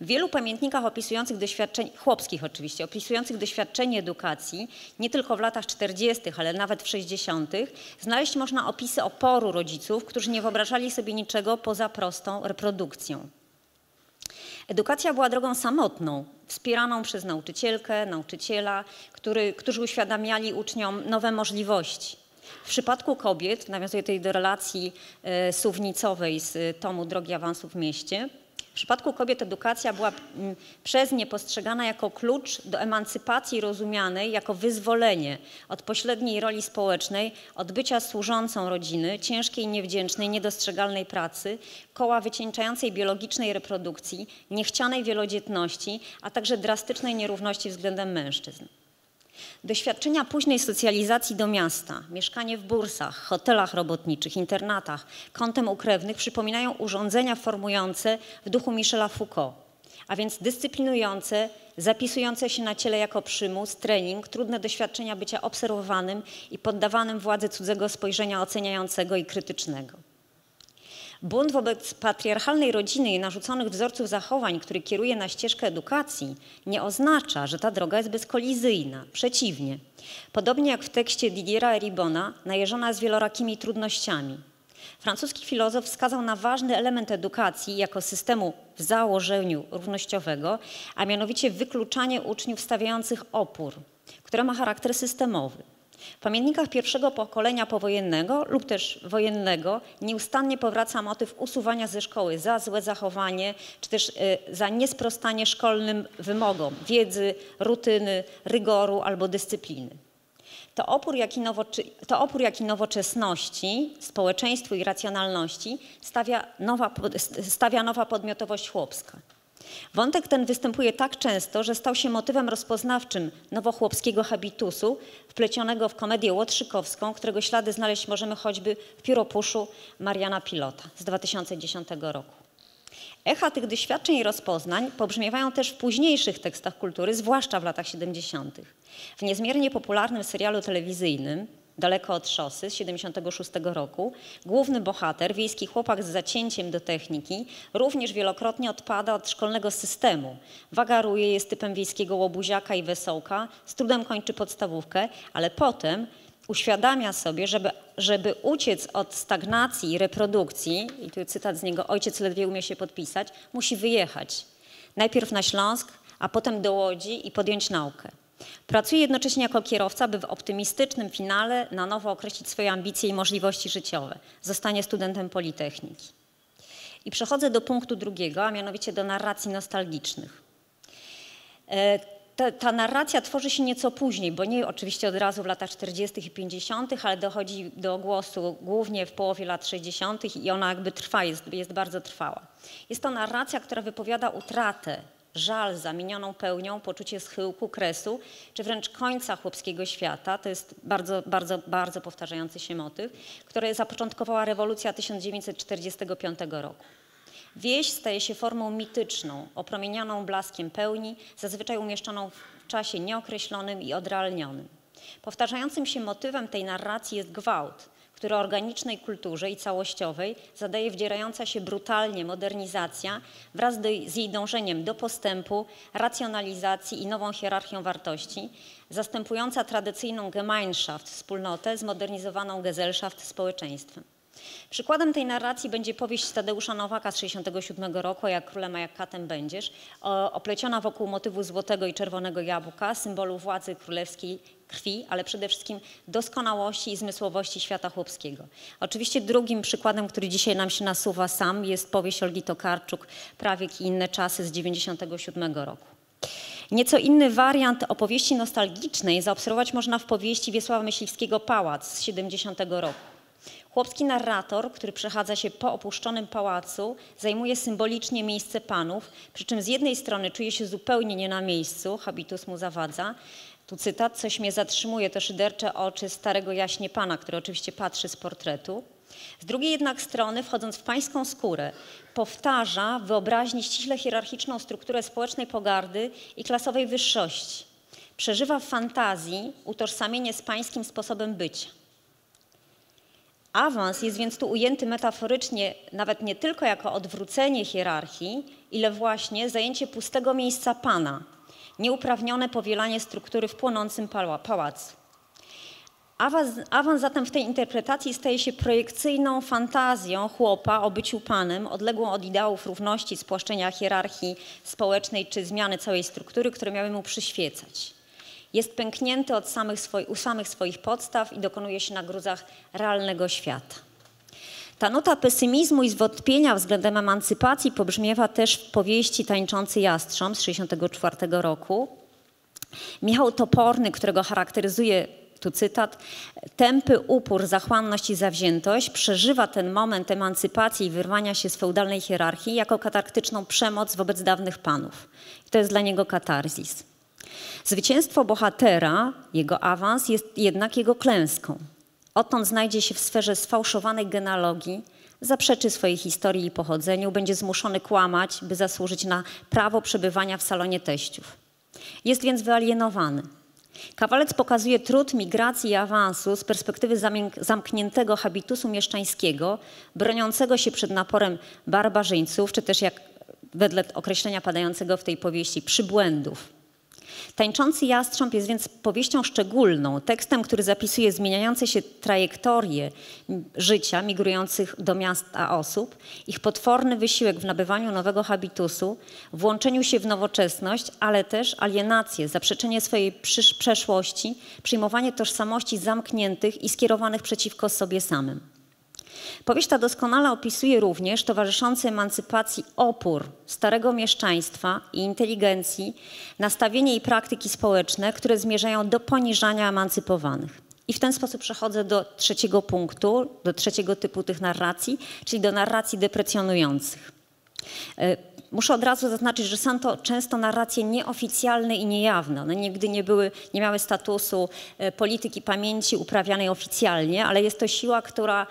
W wielu pamiętnikach opisujących doświadczenie, chłopskich oczywiście, opisujących doświadczenie edukacji, nie tylko w latach czterdziestych, ale nawet w sześćdziesiątych, znaleźć można opisy oporu rodziców, którzy nie wyobrażali sobie niczego poza prostą reprodukcją. Edukacja była drogą samotną, wspieraną przez nauczycielkę, nauczyciela, który, którzy uświadamiali uczniom nowe możliwości. W przypadku kobiet, nawiązuję tutaj do relacji e, suwnicowej z tomu Drogi awansu w mieście, w przypadku kobiet edukacja była m, przez nie postrzegana jako klucz do emancypacji rozumianej jako wyzwolenie od pośredniej roli społecznej, od bycia służącą rodziny, ciężkiej, niewdzięcznej, niedostrzegalnej pracy, koła wycieńczającej biologicznej reprodukcji, niechcianej wielodzietności, a także drastycznej nierówności względem mężczyzn. Doświadczenia późnej socjalizacji do miasta, mieszkanie w bursach, hotelach robotniczych, internatach, kątem u krewnych przypominają urządzenia formujące w duchu Michela Foucault, a więc dyscyplinujące, zapisujące się na ciele jako przymus, trening, trudne doświadczenia bycia obserwowanym i poddawanym władzy cudzego spojrzenia oceniającego i krytycznego. Bunt wobec patriarchalnej rodziny i narzuconych wzorców zachowań, który kieruje na ścieżkę edukacji, nie oznacza, że ta droga jest bezkolizyjna. Przeciwnie. Podobnie jak w tekście Didiera Eribona, najeżona jest wielorakimi trudnościami. Francuski filozof wskazał na ważny element edukacji jako systemu w założeniu równościowego, a mianowicie wykluczanie uczniów stawiających opór, które ma charakter systemowy. W pamiętnikach pierwszego pokolenia powojennego lub też wojennego nieustannie powraca motyw usuwania ze szkoły za złe zachowanie, czy też za niesprostanie szkolnym wymogom wiedzy, rutyny, rygoru albo dyscypliny. To opór, jak i nowoczy... to opór, jak i nowoczesności, społeczeństwu i racjonalności stawia nowa, stawia nowa podmiotowość chłopska. Wątek ten występuje tak często, że stał się motywem rozpoznawczym nowochłopskiego habitusu, wplecionego w komedię łotrzykowską, którego ślady znaleźć możemy choćby w Pióropuszu Mariana Pilota z dwa tysiące dziesiątego roku. Echa tych doświadczeń i rozpoznań pobrzmiewają też w późniejszych tekstach kultury, zwłaszcza w latach siedemdziesiątych. W niezmiernie popularnym serialu telewizyjnym Daleko od szosy z tysiąc dziewięćset siedemdziesiątego szóstego roku, główny bohater, wiejski chłopak z zacięciem do techniki, również wielokrotnie odpada od szkolnego systemu. Wagaruje, jest typem wiejskiego łobuziaka i wesołka, z trudem kończy podstawówkę, ale potem uświadamia sobie, żeby, żeby uciec od stagnacji i reprodukcji, i tu cytat z niego, ojciec ledwie umie się podpisać, musi wyjechać. Najpierw na Śląsk, a potem do Łodzi i podjąć naukę. Pracuje jednocześnie jako kierowca, by w optymistycznym finale na nowo określić swoje ambicje i możliwości życiowe. Zostanie studentem Politechniki. I przechodzę do punktu drugiego, a mianowicie do narracji nostalgicznych. Ta, ta narracja tworzy się nieco później, bo nie oczywiście od razu w latach czterdziestych i pięćdziesiątych, ale dochodzi do głosu głównie w połowie lat sześćdziesiątych i ona jakby trwa, jest, jest bardzo trwała. Jest to narracja, która wypowiada utratę, żal za minioną pełnią, poczucie schyłku, kresu, czy wręcz końca chłopskiego świata, to jest bardzo, bardzo, bardzo powtarzający się motyw, który zapoczątkowała rewolucja tysiąc dziewięćset czterdziestego piątego roku. Wieś staje się formą mityczną, opromienioną blaskiem pełni, zazwyczaj umieszczoną w czasie nieokreślonym i odrealnionym. Powtarzającym się motywem tej narracji jest gwałt, które organicznej kulturze i całościowej zadaje wdzierająca się brutalnie modernizacja wraz do, z jej dążeniem do postępu, racjonalizacji i nową hierarchią wartości, zastępująca tradycyjną Gemeinschaft, wspólnotę, zmodernizowaną Gesellschaft, społeczeństwem. Przykładem tej narracji będzie powieść Tadeusza Nowaka z tysiąc dziewięćset sześćdziesiątego roku, Jak królem, a jak katem będziesz, opleciona wokół motywu złotego i czerwonego jabłka, symbolu władzy królewskiej, krwi, ale przede wszystkim doskonałości i zmysłowości świata chłopskiego. Oczywiście drugim przykładem, który dzisiaj nam się nasuwa sam, jest powieść Olgi Tokarczuk, Prawiek i inne czasy z tysiąc dziewięćset dziewięćdziesiątego siódmego roku. Nieco inny wariant opowieści nostalgicznej zaobserwować można w powieści Wiesława Myśliwskiego Pałac z siedemdziesiątego roku. Chłopski narrator, który przechadza się po opuszczonym pałacu, zajmuje symbolicznie miejsce panów, przy czym z jednej strony czuje się zupełnie nie na miejscu, habitus mu zawadza. Tu cytat, coś mnie zatrzymuje, to szydercze oczy starego jaśnie pana, który oczywiście patrzy z portretu. Z drugiej jednak strony, wchodząc w pańską skórę, powtarza wyobraźni ściśle hierarchiczną strukturę społecznej pogardy i klasowej wyższości. Przeżywa w fantazji utożsamienie z pańskim sposobem bycia. Awans jest więc tu ujęty metaforycznie nawet nie tylko jako odwrócenie hierarchii, ile właśnie zajęcie pustego miejsca pana, nieuprawnione powielanie struktury w płonącym pałacu. Awans, awans zatem w tej interpretacji staje się projekcyjną fantazją chłopa o byciu panem, odległą od ideałów równości, spłaszczenia hierarchii społecznej czy zmiany całej struktury, które miały mu przyświecać. Jest pęknięty od samych swoich, u samych swoich podstaw i dokonuje się na gruzach realnego świata. Ta nuta pesymizmu i zwątpienia względem emancypacji pobrzmiewa też w powieści Tańczący Jastrząb z tysiąc dziewięćset sześćdziesiątego czwartego roku. Michał Toporny, którego charakteryzuje, tu cytat, tępy upór, zachłanność i zawziętość, przeżywa ten moment emancypacji i wyrwania się z feudalnej hierarchii jako katarktyczną przemoc wobec dawnych panów. I to jest dla niego katarzis. Zwycięstwo bohatera, jego awans, jest jednak jego klęską. Odtąd znajdzie się w sferze sfałszowanej genealogii, zaprzeczy swojej historii i pochodzeniu, będzie zmuszony kłamać, by zasłużyć na prawo przebywania w salonie teściów. Jest więc wyalienowany. Kawalec pokazuje trud migracji i awansu z perspektywy zamkniętego habitusu mieszczańskiego, broniącego się przed naporem barbarzyńców, czy też, jak wedle określenia padającego w tej powieści, przybłędów. Tańczący Jastrząb jest więc powieścią szczególną, tekstem, który zapisuje zmieniające się trajektorie życia migrujących do miasta osób, ich potworny wysiłek w nabywaniu nowego habitusu, włączeniu się w nowoczesność, ale też alienację, zaprzeczenie swojej przeszłości, przyjmowanie tożsamości zamkniętych i skierowanych przeciwko sobie samym. Powieść ta doskonale opisuje również towarzyszący emancypacji opór starego mieszczaństwa i inteligencji, nastawienie i praktyki społeczne, które zmierzają do poniżania emancypowanych. I w ten sposób przechodzę do trzeciego punktu, do trzeciego typu tych narracji, czyli do narracji deprecjonujących. Muszę od razu zaznaczyć, że są to często narracje nieoficjalne i niejawne. One nigdy nie były, nie miały statusu polityki pamięci uprawianej oficjalnie, ale jest to siła, która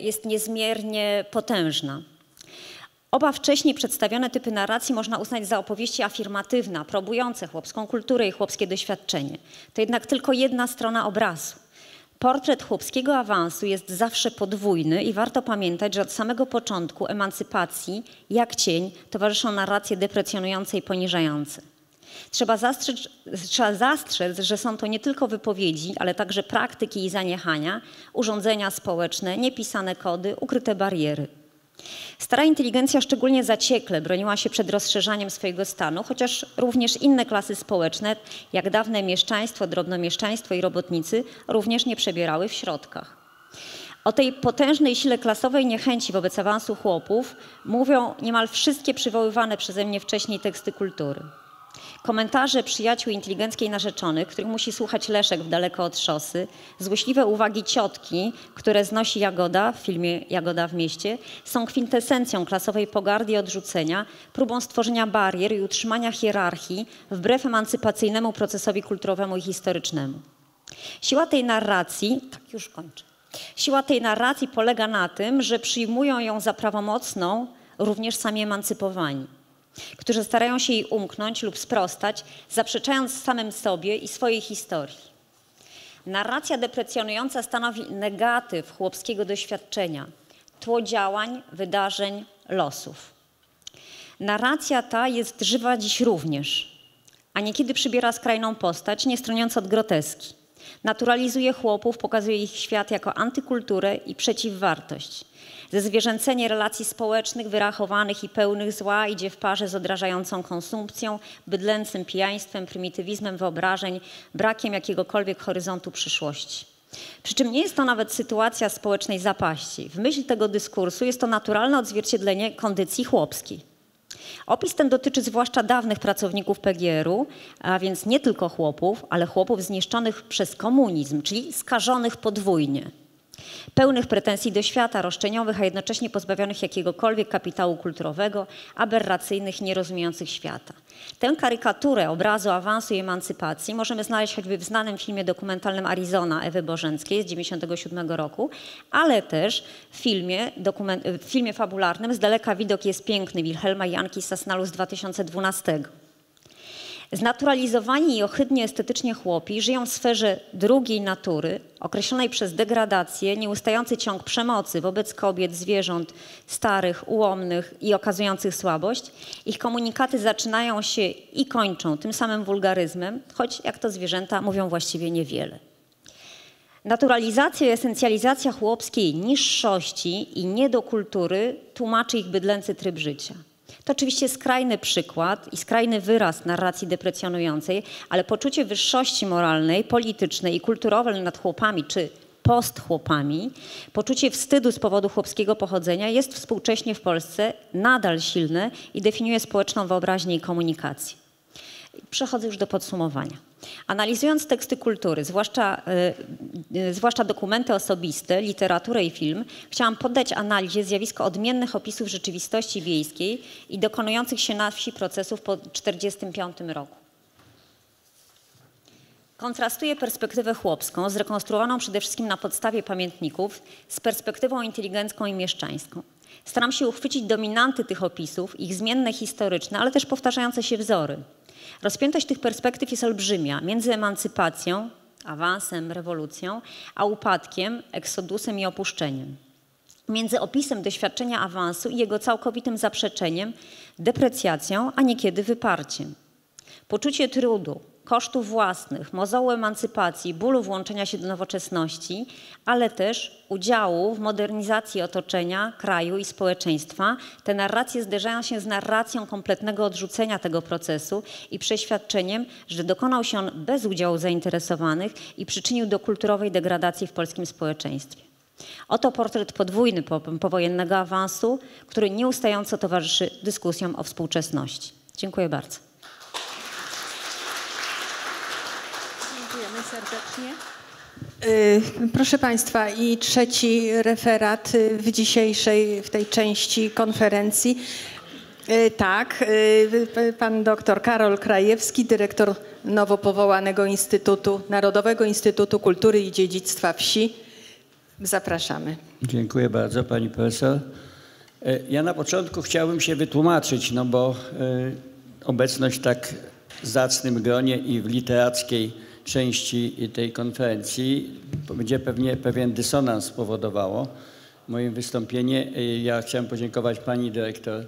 jest niezmiernie potężna. Oba wcześniej przedstawione typy narracji można uznać za opowieści afirmatywne, probujące chłopską kulturę i chłopskie doświadczenie. To jednak tylko jedna strona obrazu. Portret chłopskiego awansu jest zawsze podwójny i warto pamiętać, że od samego początku emancypacji, jak cień, towarzyszą narracje deprecjonujące i poniżające. Trzeba zastrzec, trzeba zastrzec, że są to nie tylko wypowiedzi, ale także praktyki i zaniechania, urządzenia społeczne, niepisane kody, ukryte bariery. Stara inteligencja szczególnie zaciekle broniła się przed rozszerzaniem swojego stanu, chociaż również inne klasy społeczne, jak dawne mieszczaństwo, drobnomieszczaństwo i robotnicy, również nie przebierały w środkach. O tej potężnej sile klasowej niechęci wobec awansu chłopów mówią niemal wszystkie przywoływane przeze mnie wcześniej teksty kultury. Komentarze przyjaciół inteligenckiej narzeczonych, których musi słuchać Leszek w Daleko od szosy, złośliwe uwagi ciotki, które znosi Jagoda w filmie Jagoda w mieście, są kwintesencją klasowej pogardy i odrzucenia, próbą stworzenia barier i utrzymania hierarchii wbrew emancypacyjnemu procesowi kulturowemu i historycznemu. Siła tej narracji, tak już kończę, siła tej narracji polega na tym, że przyjmują ją za prawomocną również sami emancypowani, którzy starają się jej umknąć lub sprostać, zaprzeczając samym sobie i swojej historii. Narracja deprecjonująca stanowi negatyw chłopskiego doświadczenia, tło działań, wydarzeń, losów. Narracja ta jest żywa dziś również, a niekiedy przybiera skrajną postać, nie stroniąc od groteski. Naturalizuje chłopów, pokazuje ich świat jako antykulturę i przeciwwartość. Zezwierzęcenie relacji społecznych, wyrachowanych i pełnych zła idzie w parze z odrażającą konsumpcją, bydlęcym pijaństwem, prymitywizmem wyobrażeń, brakiem jakiegokolwiek horyzontu przyszłości. Przy czym nie jest to nawet sytuacja społecznej zapaści. W myśl tego dyskursu jest to naturalne odzwierciedlenie kondycji chłopskiej. Opis ten dotyczy zwłaszcza dawnych pracowników P G R u, a więc nie tylko chłopów, ale chłopów zniszczonych przez komunizm, czyli skażonych podwójnie. Pełnych pretensji do świata, roszczeniowych, a jednocześnie pozbawionych jakiegokolwiek kapitału kulturowego, aberracyjnych, nierozumiejących świata. Tę karykaturę obrazu awansu i emancypacji możemy znaleźć choćby w znanym filmie dokumentalnym Arizona Ewy Bożenckiej z tysiąc dziewięćset dziewięćdziesiątego siódmego roku, ale też w filmie, w filmie fabularnym Z daleka widok jest piękny Wilhelma i Anki Sasnalu z dwa tysiące dwunastego. Znaturalizowani i ohydnie estetycznie chłopi żyją w sferze drugiej natury, określonej przez degradację, nieustający ciąg przemocy wobec kobiet, zwierząt, starych, ułomnych i okazujących słabość. Ich komunikaty zaczynają się i kończą tym samym wulgaryzmem, choć jak to zwierzęta mówią właściwie niewiele. Naturalizacja i esencjalizacja chłopskiej niższości i niedokultury tłumaczy ich bydlęcy tryb życia. To oczywiście skrajny przykład i skrajny wyraz narracji deprecjonującej, ale poczucie wyższości moralnej, politycznej i kulturowej nad chłopami czy postchłopami, poczucie wstydu z powodu chłopskiego pochodzenia jest współcześnie w Polsce nadal silne i definiuje społeczną wyobraźnię i komunikację. Przechodzę już do podsumowania. Analizując teksty kultury, zwłaszcza, yy, zwłaszcza dokumenty osobiste, literaturę i film, chciałam poddać analizie zjawisko odmiennych opisów rzeczywistości wiejskiej i dokonujących się na wsi procesów po tysiąc dziewięćset czterdziestym piątym roku. Kontrastuje perspektywę chłopską, zrekonstruowaną przede wszystkim na podstawie pamiętników, z perspektywą inteligencką i mieszczańską. Staram się uchwycić dominanty tych opisów, ich zmienne historyczne, ale też powtarzające się wzory. Rozpiętość tych perspektyw jest olbrzymia między emancypacją, awansem, rewolucją, a upadkiem, eksodusem i opuszczeniem. Między opisem doświadczenia awansu i jego całkowitym zaprzeczeniem, deprecjacją, a niekiedy wyparciem. Poczucie trudu, kosztów własnych, mozołu emancypacji, bólu włączenia się do nowoczesności, ale też udziału w modernizacji otoczenia, kraju i społeczeństwa. Te narracje zderzają się z narracją kompletnego odrzucenia tego procesu i przeświadczeniem, że dokonał się on bez udziału zainteresowanych i przyczynił do kulturowej degradacji w polskim społeczeństwie. Oto portret podwójny powojennego awansu, który nieustająco towarzyszy dyskusjom o współczesności. Dziękuję bardzo. Serdecznie. Proszę Państwa, i trzeci referat w dzisiejszej, w tej części konferencji. Tak, pan doktor Karol Krajewski, dyrektor nowo powołanego Instytutu Narodowego Instytutu Kultury i Dziedzictwa Wsi. Zapraszamy. Dziękuję bardzo, pani profesor. Ja na początku chciałbym się wytłumaczyć, no bo obecność w tak zacnym gronie i w literackiej części tej konferencji będzie pewnie pewien dysonans spowodowało moje wystąpienie. Ja chciałem podziękować pani dyrektor,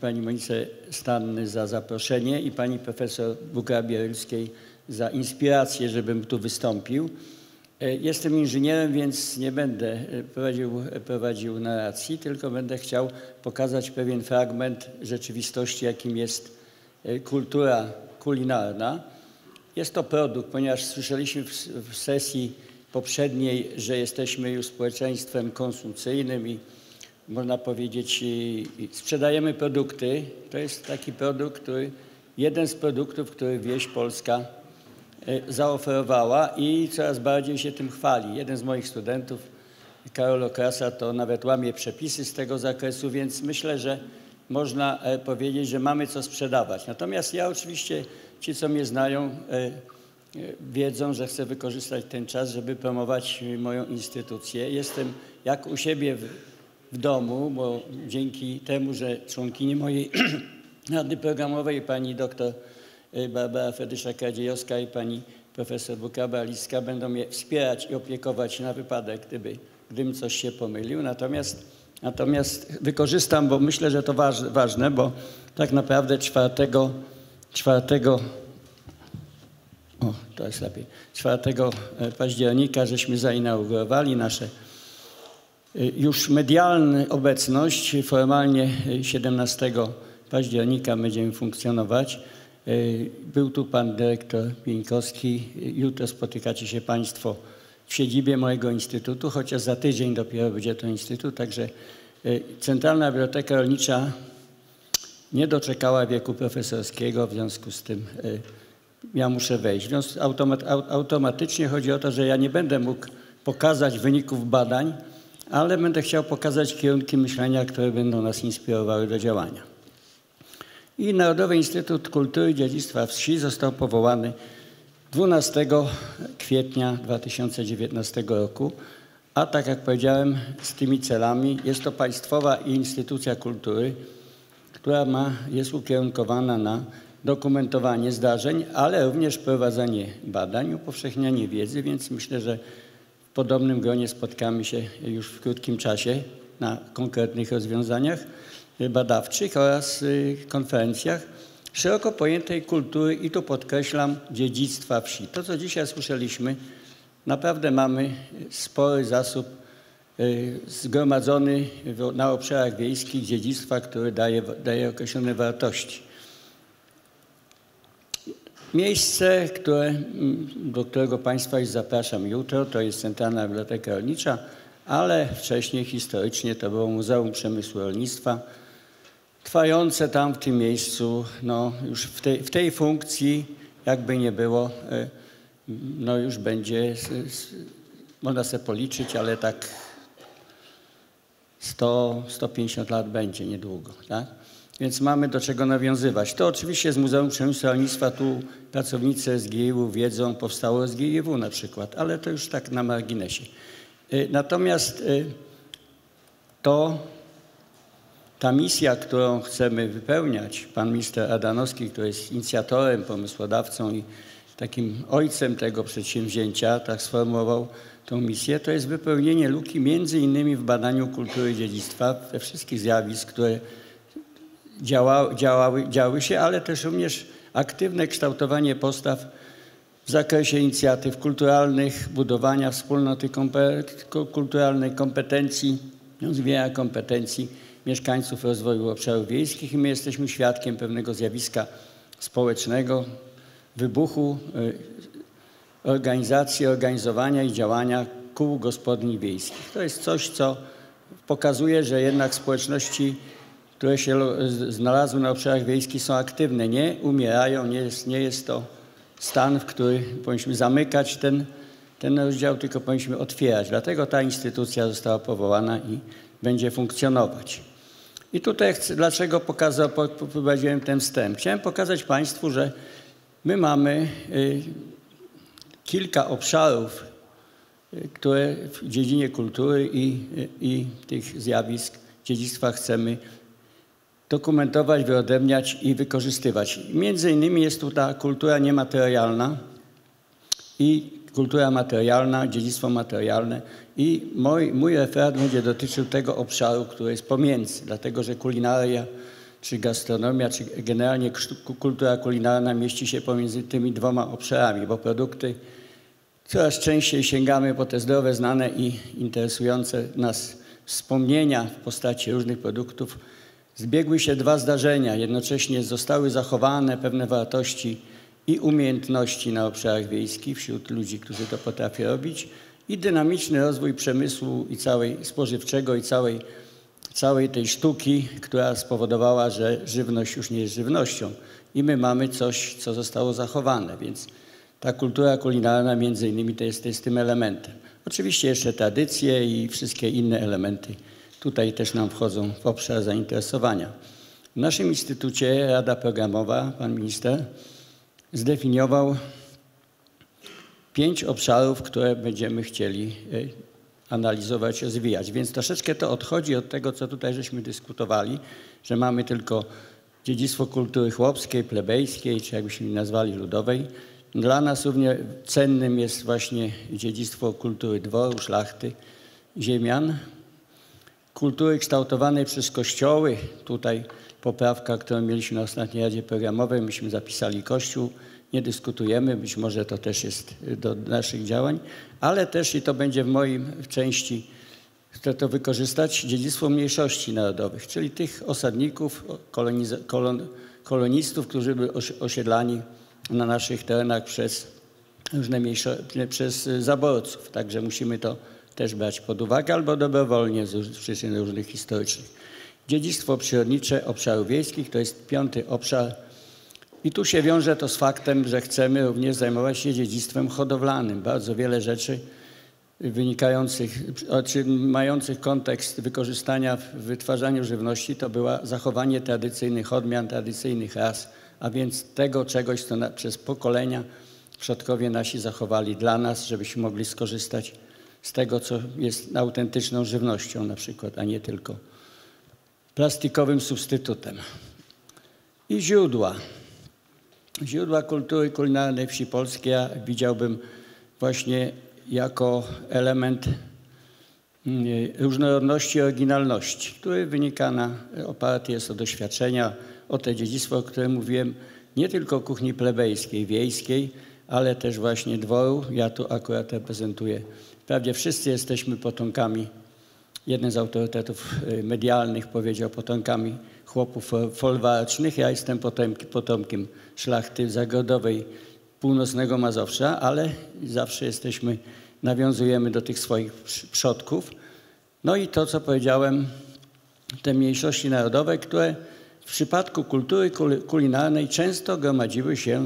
pani Monice Stanny za zaproszenie i pani profesor Bukrabie-Rylskiej za inspirację, żebym tu wystąpił. Jestem inżynierem, więc nie będę prowadził, prowadził narracji, tylko będę chciał pokazać pewien fragment rzeczywistości, jakim jest kultura kulinarna. Jest to produkt, ponieważ słyszeliśmy w sesji poprzedniej, że jesteśmy już społeczeństwem konsumpcyjnym i można powiedzieć sprzedajemy produkty. To jest taki produkt, który, jeden z produktów, który wieś polska zaoferowała i coraz bardziej się tym chwali. Jeden z moich studentów, Karol Okrasa, to nawet łamie przepisy z tego zakresu, więc myślę, że można powiedzieć, że mamy co sprzedawać. Natomiast ja oczywiście, ci co mnie znają, wiedzą, że chcę wykorzystać ten czas, żeby promować moją instytucję. Jestem jak u siebie w, w domu, bo dzięki temu, że członkini mojej Rady Programowej, pani doktor Barbara Fedysza-Kradziejowska i pani profesor Bukraba-Rylska będą mnie wspierać i opiekować na wypadek, gdyby, gdybym coś się pomylił. Natomiast Natomiast wykorzystam, bo myślę, że to waż, ważne, bo tak naprawdę czwartego, czwartego, o, to jest lepiej, czwartego października żeśmy zainaugurowali nasze już medialną obecność. Formalnie siedemnastego października będziemy funkcjonować. Był tu pan dyrektor Pieńkowski. Jutro spotykacie się Państwo w siedzibie mojego instytutu, chociaż za tydzień dopiero będzie to instytut, także Centralna Biblioteka Rolnicza nie doczekała wieku profesorskiego, w związku z tym y, ja muszę wejść. Automat, automatycznie chodzi o to, że ja nie będę mógł pokazać wyników badań, ale będę chciał pokazać kierunki myślenia, które będą nas inspirowały do działania. I Narodowy Instytut Kultury i Dziedzictwa Wsi został powołany dwunastego kwietnia dwa tysiące dziewiętnastego roku, a tak jak powiedziałem, z tymi celami jest to państwowa instytucja kultury, która ma, jest ukierunkowana na dokumentowanie zdarzeń, ale również prowadzenie badań, upowszechnianie wiedzy, więc myślę, że w podobnym gronie spotkamy się już w krótkim czasie na konkretnych rozwiązaniach badawczych oraz konferencjach szeroko pojętej kultury i tu podkreślam dziedzictwa wsi. To, co dzisiaj słyszeliśmy, naprawdę mamy spory zasób zgromadzony na obszarach wiejskich dziedzictwa, które daje, daje określone wartości. Miejsce, które, do którego Państwa już zapraszam jutro, to jest Centralna Biblioteka Rolnicza, ale wcześniej historycznie to było Muzeum Przemysłu Rolnictwa, trwające tam w tym miejscu, no już w tej, w tej funkcji, jakby nie było, no już będzie, można sobie policzyć, ale tak sto do stu pięćdziesięciu lat będzie niedługo, tak? Więc mamy do czego nawiązywać. To oczywiście z Muzeum Przemysłu Rolnictwa, tu pracownicy z G I W wiedzą, powstało z G I W na przykład, ale to już tak na marginesie. Natomiast to ta misja, którą chcemy wypełniać, pan minister Adanowski, który jest inicjatorem, pomysłodawcą i takim ojcem tego przedsięwzięcia, tak sformułował tą misję, to jest wypełnienie luki między innymi w badaniu kultury dziedzictwa, we wszystkich zjawisk, które działa, działały, działy się, ale też również aktywne kształtowanie postaw w zakresie inicjatyw kulturalnych, budowania wspólnoty kulturalnej, kompetencji, rozwijania kompetencji mieszkańców rozwoju obszarów wiejskich i my jesteśmy świadkiem pewnego zjawiska społecznego, wybuchu organizacji, organizowania i działania kół gospodyń wiejskich. To jest coś, co pokazuje, że jednak społeczności, które się znalazły na obszarach wiejskich, są aktywne, nie umierają, nie jest, nie jest to stan, w który powinniśmy zamykać ten, ten rozdział, tylko powinniśmy otwierać. Dlatego ta instytucja została powołana i będzie funkcjonować. I tutaj chcę, dlaczego pokazał, poprowadziłem ten wstęp. Chciałem pokazać Państwu, że my mamy y, kilka obszarów, y, które w dziedzinie kultury i, y, i tych zjawisk dziedzictwa chcemy dokumentować, wyodrębniać i wykorzystywać. Między innymi jest tu ta kultura niematerialna i kultura materialna, dziedzictwo materialne i mój, mój referat będzie dotyczył tego obszaru, który jest pomiędzy, dlatego że kulinaria czy gastronomia, czy generalnie kultura kulinarna mieści się pomiędzy tymi dwoma obszarami, bo produkty coraz częściej sięgamy po te zdrowe, znane i interesujące nas wspomnienia w postaci różnych produktów. Zbiegły się dwa zdarzenia, jednocześnie zostały zachowane pewne wartości i umiejętności na obszarach wiejskich wśród ludzi, którzy to potrafią robić i dynamiczny rozwój przemysłu i całej spożywczego i całej całej tej sztuki, która spowodowała, że żywność już nie jest żywnością. I my mamy coś, co zostało zachowane, więc ta kultura kulinarna między innymi to jest, to jest tym elementem. Oczywiście jeszcze tradycje i wszystkie inne elementy tutaj też nam wchodzą w obszar zainteresowania. W naszym instytucie Rada Programowa, pan minister, zdefiniował pięć obszarów, które będziemy chcieli analizować, rozwijać. Więc troszeczkę to odchodzi od tego, co tutaj żeśmy dyskutowali, że mamy tylko dziedzictwo kultury chłopskiej, plebejskiej, czy jakbyśmy nazwali ludowej. Dla nas równie cennym jest właśnie dziedzictwo kultury dworu, szlachty, ziemian, kultury kształtowanej przez kościoły. Tutaj poprawka, którą mieliśmy na ostatniej Radzie Programowej, myśmy zapisali Kościół, nie dyskutujemy, być może to też jest do naszych działań, ale też i to będzie w moim w części, chcę to wykorzystać, dziedzictwo mniejszości narodowych, czyli tych osadników, koloniz- kolon- kolonistów, którzy byli osiedlani na naszych terenach przez różne mniejszo- przez zaborców, także musimy to też brać pod uwagę albo dobrowolnie z przyczyn różnych historycznych. Dziedzictwo przyrodnicze obszarów wiejskich to jest piąty obszar i tu się wiąże to z faktem, że chcemy również zajmować się dziedzictwem hodowlanym. Bardzo wiele rzeczy wynikających, czy mających kontekst wykorzystania w wytwarzaniu żywności to było zachowanie tradycyjnych odmian, tradycyjnych ras, a więc tego czegoś, co na, przez pokolenia przodkowie nasi zachowali dla nas, żebyśmy mogli skorzystać z tego, co jest autentyczną żywnością na przykład, a nie tylko plastikowym substytutem. I źródła. Źródła kultury kulinarnej wsi polskiej ja widziałbym właśnie jako element różnorodności i oryginalności, który wynika na, oparty jest o doświadczenia, o to dziedzictwo, o którym mówiłem, nie tylko kuchni plebejskiej, wiejskiej, ale też właśnie dworu. Ja tu akurat reprezentuję. Wprawdzie wszyscy jesteśmy potomkami, jeden z autorytetów medialnych powiedział potomkami chłopów folwarcznych. Ja jestem potomki, potomkiem szlachty zagrodowej północnego Mazowsza, ale zawsze jesteśmy, nawiązujemy do tych swoich przodków. No i to, co powiedziałem, te mniejszości narodowe, które w przypadku kultury kulinarnej często gromadziły się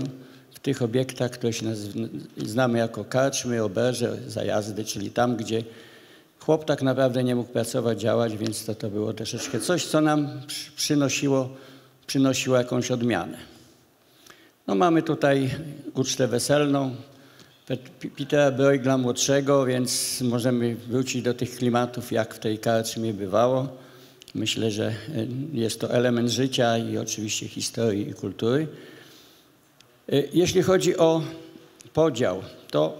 w tych obiektach, które się znamy jako karczmy, oberże, zajazdy, czyli tam, gdzie chłop tak naprawdę nie mógł pracować, działać, więc to, to było troszeczkę coś, co nam przynosiło, przynosiło jakąś odmianę. No, mamy tutaj ucztę weselną Petera Bruegla młodszego, więc możemy wrócić do tych klimatów, jak w tej karczmie bywało. Myślę, że jest to element życia i oczywiście historii i kultury. Jeśli chodzi o podział, to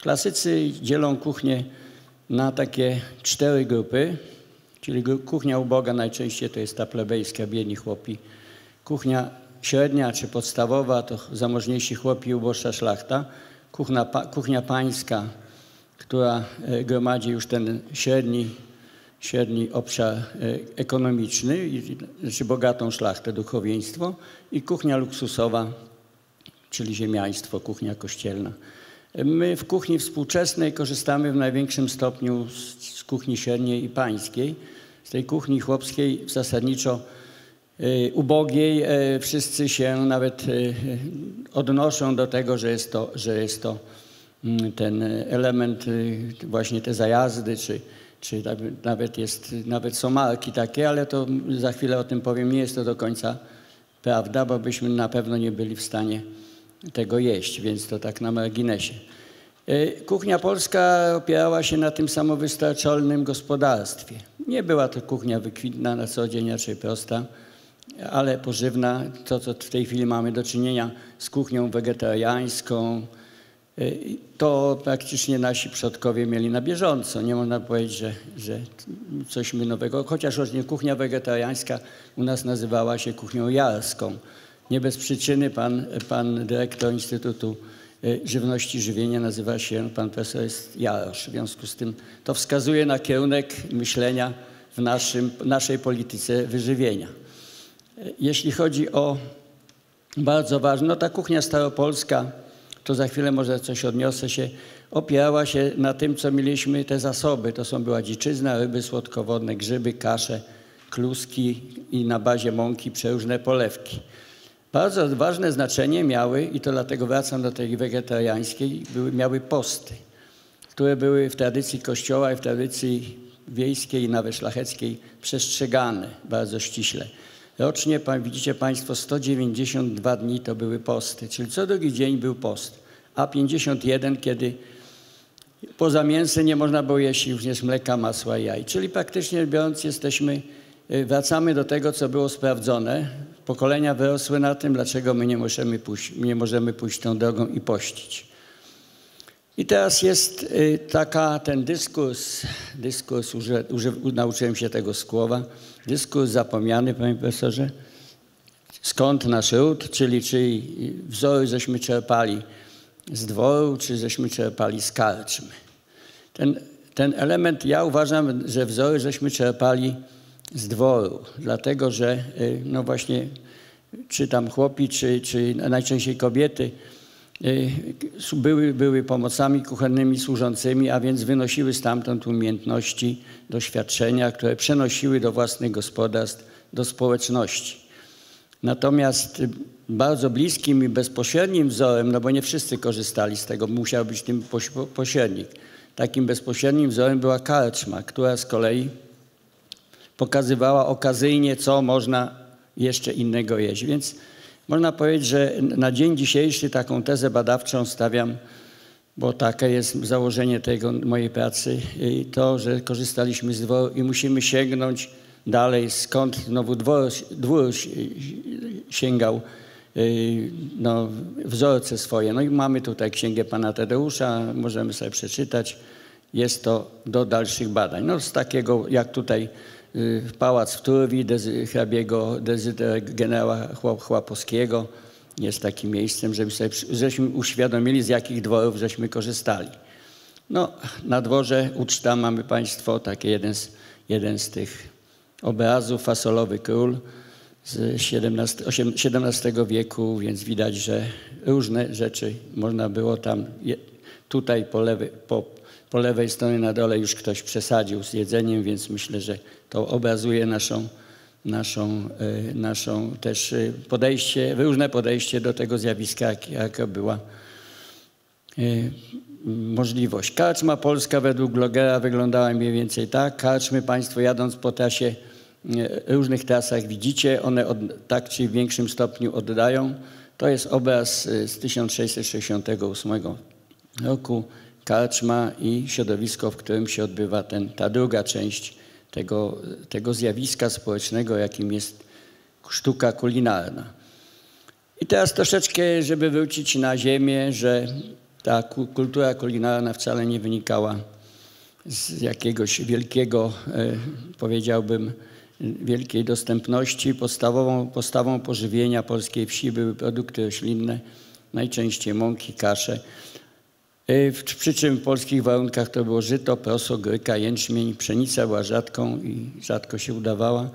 klasycy dzielą kuchnię na takie cztery grupy, czyli kuchnia uboga najczęściej to jest ta plebejska, biedni chłopi. Kuchnia średnia czy podstawowa to zamożniejsi chłopi i uboższa szlachta. Kuchnia, kuchnia pańska, która gromadzi już ten średni, średni obszar ekonomiczny, znaczy bogatą szlachtę, duchowieństwo. I kuchnia luksusowa, czyli ziemiaństwo, kuchnia kościelna. My w kuchni współczesnej korzystamy w największym stopniu z, z kuchni średniej i pańskiej. Z tej kuchni chłopskiej zasadniczo y, ubogiej y, wszyscy się nawet y, odnoszą do tego, że jest to, że jest to y, ten element, y, właśnie te zajazdy, czy, czy nawet, jest, nawet są marki takie, ale to za chwilę o tym powiem, nie jest to do końca prawda, bo byśmy na pewno nie byli w stanie tego jeść, więc to tak na marginesie. Kuchnia polska opierała się na tym samowystarczalnym gospodarstwie. Nie była to kuchnia wykwintna na co dzień, raczej prosta, ale pożywna. To, co w tej chwili mamy do czynienia z kuchnią wegetariańską, to praktycznie nasi przodkowie mieli na bieżąco. Nie można powiedzieć, że, że coś nowego, chociaż różnie kuchnia wegetariańska u nas nazywała się kuchnią jarską. Nie bez przyczyny pan, pan dyrektor Instytutu Żywności i Żywienia nazywa się pan profesor Jarosz. W związku z tym to wskazuje na kierunek myślenia w naszym, naszej polityce wyżywienia. Jeśli chodzi o bardzo ważne, no ta kuchnia staropolska, to za chwilę może coś odniosę się, opierała się na tym, co mieliśmy, te zasoby. To są była dziczyzna, ryby słodkowodne, grzyby, kasze, kluski i na bazie mąki przeróżne polewki. Bardzo ważne znaczenie miały, i to dlatego wracam do tej wegetariańskiej, były, miały posty, które były w tradycji kościoła i w tradycji wiejskiej i nawet szlacheckiej przestrzegane bardzo ściśle. Rocznie, widzicie Państwo, sto dziewięćdziesiąt dwa dni to były posty, czyli co drugi dzień był post, a pięćdziesiąt jeden, kiedy poza mięsem nie można było jeść również mleka, masła i jaj. Czyli praktycznie biorąc jesteśmy, wracamy do tego, co było sprawdzone. Pokolenia wyrosły na tym, dlaczego my nie możemy pójść, nie możemy pójść tą drogą i pościć. I teraz jest taka, ten dyskurs, dyskurs uży, uży, nauczyłem się tego słowa, dyskurs zapomniany, panie profesorze, skąd nasz ród, czyli czy wzory żeśmy czerpali z dworu, czy żeśmy czerpali z karczmy. Ten, ten element, ja uważam, że wzory żeśmy czerpali z dworu, dlatego że no właśnie czy tam chłopi, czy, czy najczęściej kobiety Były, były pomocami kuchennymi służącymi, a więc wynosiły stamtąd umiejętności, doświadczenia, które przenosiły do własnych gospodarstw, do społeczności. Natomiast bardzo bliskim i bezpośrednim wzorem, no bo nie wszyscy korzystali z tego, musiał być tym pośrednik. Takim bezpośrednim wzorem była karczma, która z kolei pokazywała okazyjnie, co można jeszcze innego jeść. Więc można powiedzieć, że na dzień dzisiejszy taką tezę badawczą stawiam, bo takie jest założenie tego mojej pracy, i to, że korzystaliśmy z dworu i musimy sięgnąć dalej, skąd znowu dwór, dwór sięgał no, wzorce swoje. No i mamy tutaj księgę pana Tadeusza, możemy sobie przeczytać. Jest to do dalszych badań. No z takiego jak tutaj Pałac w Turwi, Dezy, hrabiego Dezyder, generała Chłapowskiego jest takim miejscem, żeby sobie, żeśmy uświadomili, z jakich dworów żeśmy korzystali. No na dworze uczta mamy państwo, taki jeden z, jeden z tych obrazów, fasolowy król z siedemnastego, osiemnastego wieku, więc widać, że różne rzeczy można było tam, je, tutaj po lewej, po, po lewej stronie na dole już ktoś przesadził z jedzeniem, więc myślę, że to obrazuje naszą, naszą, y, naszą też podejście, różne podejście do tego zjawiska, jak, jaka była y, możliwość. Karczma polska według Glogera wyglądała mniej więcej tak. Karczmy państwo jadąc po trasie, różnych trasach widzicie, one od, tak czy w większym stopniu oddają. To jest obraz z tysiąc sześćset sześćdziesiątego ósmego roku, karczma i środowisko, w którym się odbywa ten, ta druga część tego, tego zjawiska społecznego, jakim jest sztuka kulinarna. I teraz troszeczkę, żeby wrócić na ziemię, że ta kultura kulinarna wcale nie wynikała z jakiegoś wielkiego, powiedziałbym, wielkiej dostępności. Podstawową postawą pożywienia polskiej wsi były produkty roślinne, najczęściej mąki, kasze. Przy czym w polskich warunkach to było żyto, proso, gryka, jęczmień, pszenica była rzadką i rzadko się udawała.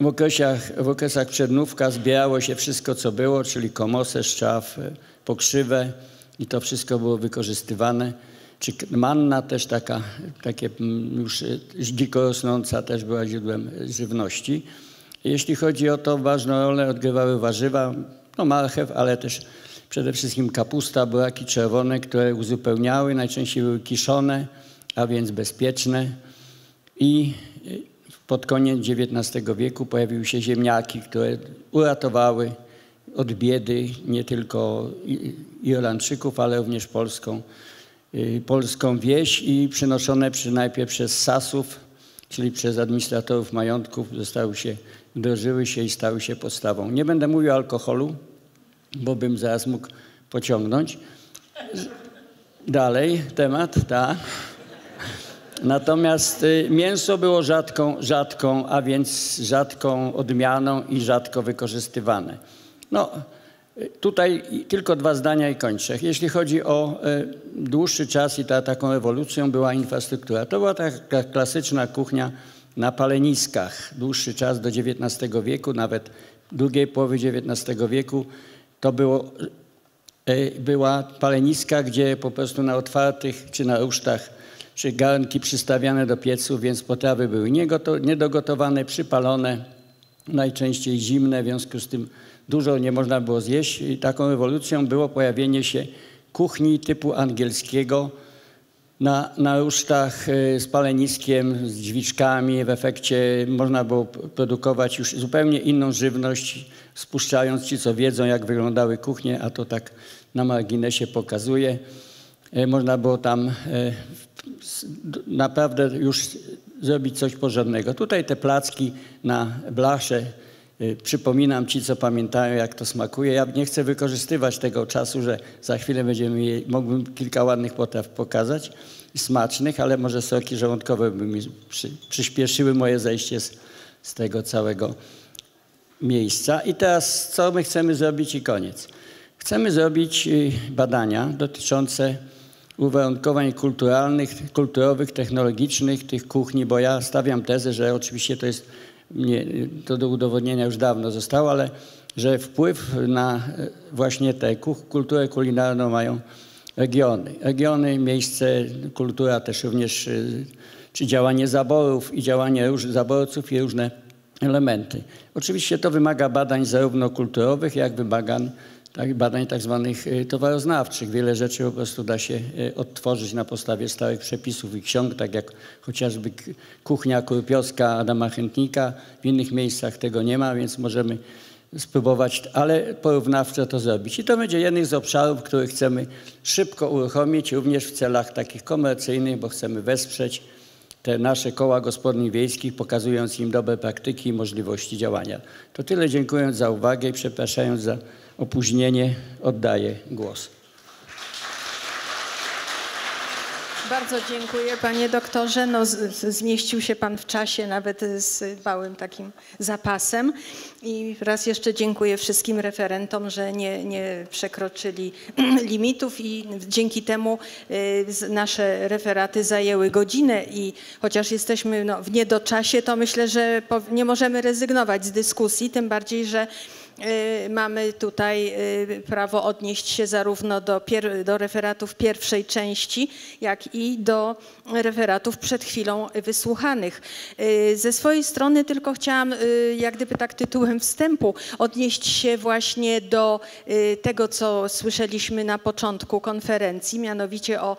W okresach, w okresach przednówka zbierało się wszystko, co było, czyli komosę, szczaw, pokrzywę. I to wszystko było wykorzystywane. Czy manna też taka, takie już dziko rosnąca też była źródłem żywności. Jeśli chodzi o to, ważną rolę odgrywały warzywa, no marchew, ale też przede wszystkim kapusta, buraki czerwone, które uzupełniały, najczęściej były kiszone, a więc bezpieczne. I pod koniec dziewiętnastego wieku pojawiły się ziemniaki, które uratowały od biedy nie tylko Irlandczyków, ale również polską, polską wieś i przynoszone najpierw przez sasów, czyli przez administratorów majątków, zostały się, wdrożyły się i stały się podstawą. Nie będę mówił o alkoholu, bo bym zaraz mógł pociągnąć. Dalej temat, tak. Natomiast mięso było rzadką, rzadką, a więc rzadką odmianą i rzadko wykorzystywane. No, tutaj tylko dwa zdania i kończę. Jeśli chodzi o dłuższy czas i ta, taką ewolucją była infrastruktura. To była taka klasyczna kuchnia na paleniskach. Dłuższy czas do dziewiętnastego wieku, nawet drugiej połowy dziewiętnastego wieku, to było, była paleniska, gdzie po prostu na otwartych czy na rusztach, czy garnki przystawiane do pieców, więc potrawy były niedogotowane, przypalone, najczęściej zimne, w związku z tym dużo nie można było zjeść i taką ewolucją było pojawienie się kuchni typu angielskiego na, na rusztach z paleniskiem, z drzwiczkami. W efekcie można było produkować już zupełnie inną żywność, spuszczając ci, co wiedzą, jak wyglądały kuchnie, a to tak na marginesie pokazuje. Można było tam naprawdę już zrobić coś porządnego. Tutaj te placki na blasze. Przypominam ci, co pamiętają, jak to smakuje. Ja nie chcę wykorzystywać tego czasu, że za chwilę będziemy je, mógłbym kilka ładnych potraw pokazać, smacznych, ale może soki żołądkowe by mi przy, przyspieszyły moje zejście z, z tego całego miejsca. I teraz co my chcemy zrobić i koniec. Chcemy zrobić badania dotyczące uwarunkowań kulturalnych, kulturowych, technologicznych tych kuchni, bo ja stawiam tezę, że oczywiście to jest... Nie, to do udowodnienia już dawno zostało, ale że wpływ na właśnie tę kulturę kulinarną mają regiony. Regiony, miejsce, kultura też również, czy działanie zaborów i działanie zaborców i różne elementy. Oczywiście to wymaga badań zarówno kulturowych, jak wymagań tak, badań tak zwanych towaroznawczych. Wiele rzeczy po prostu da się odtworzyć na podstawie starych przepisów i ksiąg, tak jak chociażby kuchnia kurpiowska Adama Chętnika. W innych miejscach tego nie ma, więc możemy spróbować, ale porównawczo to zrobić. I to będzie jeden z obszarów, który chcemy szybko uruchomić, również w celach takich komercyjnych, bo chcemy wesprzeć te nasze koła gospodyń wiejskich, pokazując im dobre praktyki i możliwości działania. To tyle, dziękując za uwagę i przepraszając za opóźnienie, oddaję głos. Bardzo dziękuję, panie doktorze. No, zmieścił się pan w czasie, nawet z małym takim zapasem. I raz jeszcze dziękuję wszystkim referentom, że nie, nie przekroczyli limitów i dzięki temu nasze referaty zajęły godzinę i chociaż jesteśmy no, w niedoczasie, to myślę, że nie możemy rezygnować z dyskusji, tym bardziej, że mamy tutaj prawo odnieść się zarówno do, do referatów pierwszej części, jak i do referatów przed chwilą wysłuchanych. Ze swojej strony tylko chciałam, jak gdyby tak tytułem wstępu, odnieść się właśnie do tego, co słyszeliśmy na początku konferencji, mianowicie o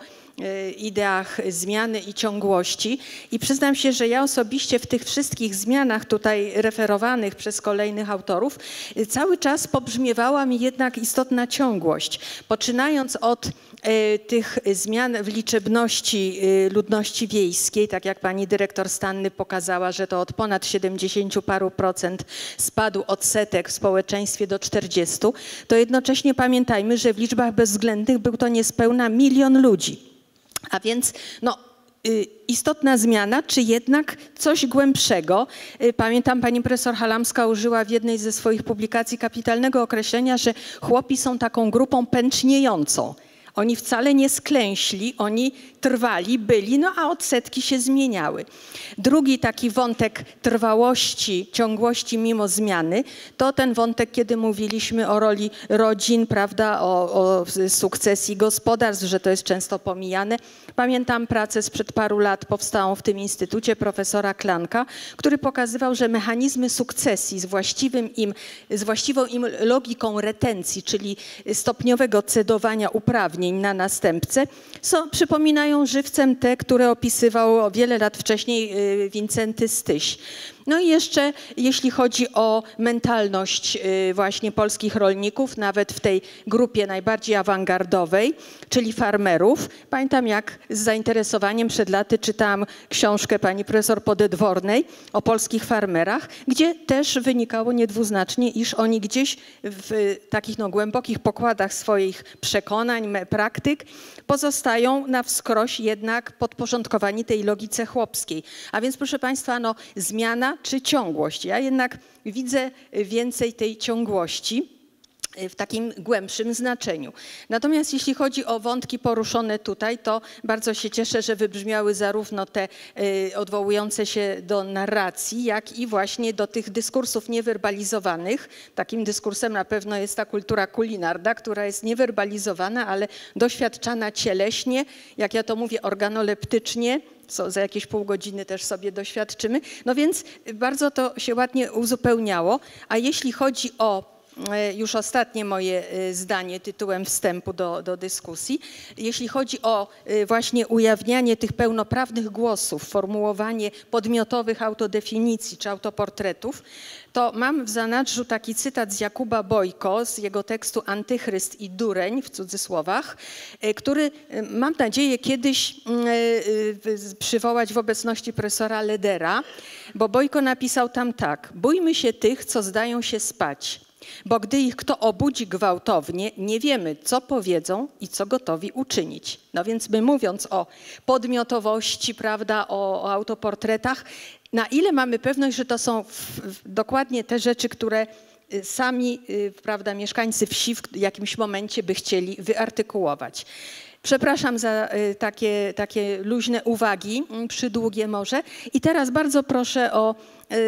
ideach zmiany i ciągłości. I przyznam się, że ja osobiście w tych wszystkich zmianach tutaj referowanych przez kolejnych autorów cały czas pobrzmiewała mi jednak istotna ciągłość. Poczynając od tych zmian w liczebności ludności wiejskiej, tak jak pani dyrektor Stanny pokazała, że to od ponad siedemdziesięciu paru procent spadł odsetek w społeczeństwie do czterdziestu, to jednocześnie pamiętajmy, że w liczbach bezwzględnych był to niespełna milion ludzi. A więc no, istotna zmiana, czy jednak coś głębszego? Pamiętam, pani profesor Halamska użyła w jednej ze swoich publikacji kapitalnego określenia, że chłopi są taką grupą pęczniejącą. Oni wcale nie sklęśli, oni trwali, byli, no a odsetki się zmieniały. Drugi taki wątek trwałości, ciągłości mimo zmiany, to ten wątek, kiedy mówiliśmy o roli rodzin, prawda, o, o sukcesji gospodarstw, że to jest często pomijane. Pamiętam pracę sprzed paru lat powstałą w tym instytucie profesora Klanka, który pokazywał, że mechanizmy sukcesji z, właściwym im, z właściwą im logiką retencji, czyli stopniowego cedowania uprawnień na następcę, są, przypominają żywcem te, które opisywał wiele lat wcześniej Wincenty Styś. No i jeszcze jeśli chodzi o mentalność właśnie polskich rolników, nawet w tej grupie najbardziej awangardowej, czyli farmerów. Pamiętam, jak z zainteresowaniem przed laty czytałam książkę pani profesor Podedwornej o polskich farmerach, gdzie też wynikało niedwuznacznie, iż oni gdzieś w takich no, głębokich pokładach swoich przekonań, praktyk pozostają na wskroś jednak podporządkowani tej logice chłopskiej. A więc proszę państwa, no, zmiana czy ciągłość. Ja jednak widzę więcej tej ciągłości w takim głębszym znaczeniu. Natomiast jeśli chodzi o wątki poruszone tutaj, to bardzo się cieszę, że wybrzmiały zarówno te odwołujące się do narracji, jak i właśnie do tych dyskursów niewerbalizowanych. Takim dyskursem na pewno jest ta kultura kulinarna, która jest niewerbalizowana, ale doświadczana cieleśnie, jak ja to mówię, organoleptycznie, co za jakieś pół godziny też sobie doświadczymy. No więc bardzo to się ładnie uzupełniało. A jeśli chodzi o już ostatnie moje zdanie tytułem wstępu do, do dyskusji. Jeśli chodzi o właśnie ujawnianie tych pełnoprawnych głosów, formułowanie podmiotowych autodefinicji czy autoportretów, to mam w zanadrzu taki cytat z Jakuba Bojko, z jego tekstu Antychryst i Dureń, w cudzysłowach, który mam nadzieję kiedyś przywołać w obecności profesora Ledera, bo Bojko napisał tam tak: bójmy się tych, co zdają się spać, bo gdy ich kto obudzi gwałtownie, nie wiemy, co powiedzą i co gotowi uczynić. No więc my, mówiąc o podmiotowości, prawda, o, o autoportretach, na ile mamy pewność, że to są w, w, dokładnie te rzeczy, które sami, prawda, mieszkańcy wsi w jakimś momencie by chcieli wyartykułować. Przepraszam za takie, takie luźne uwagi, przydługie może. I teraz bardzo proszę o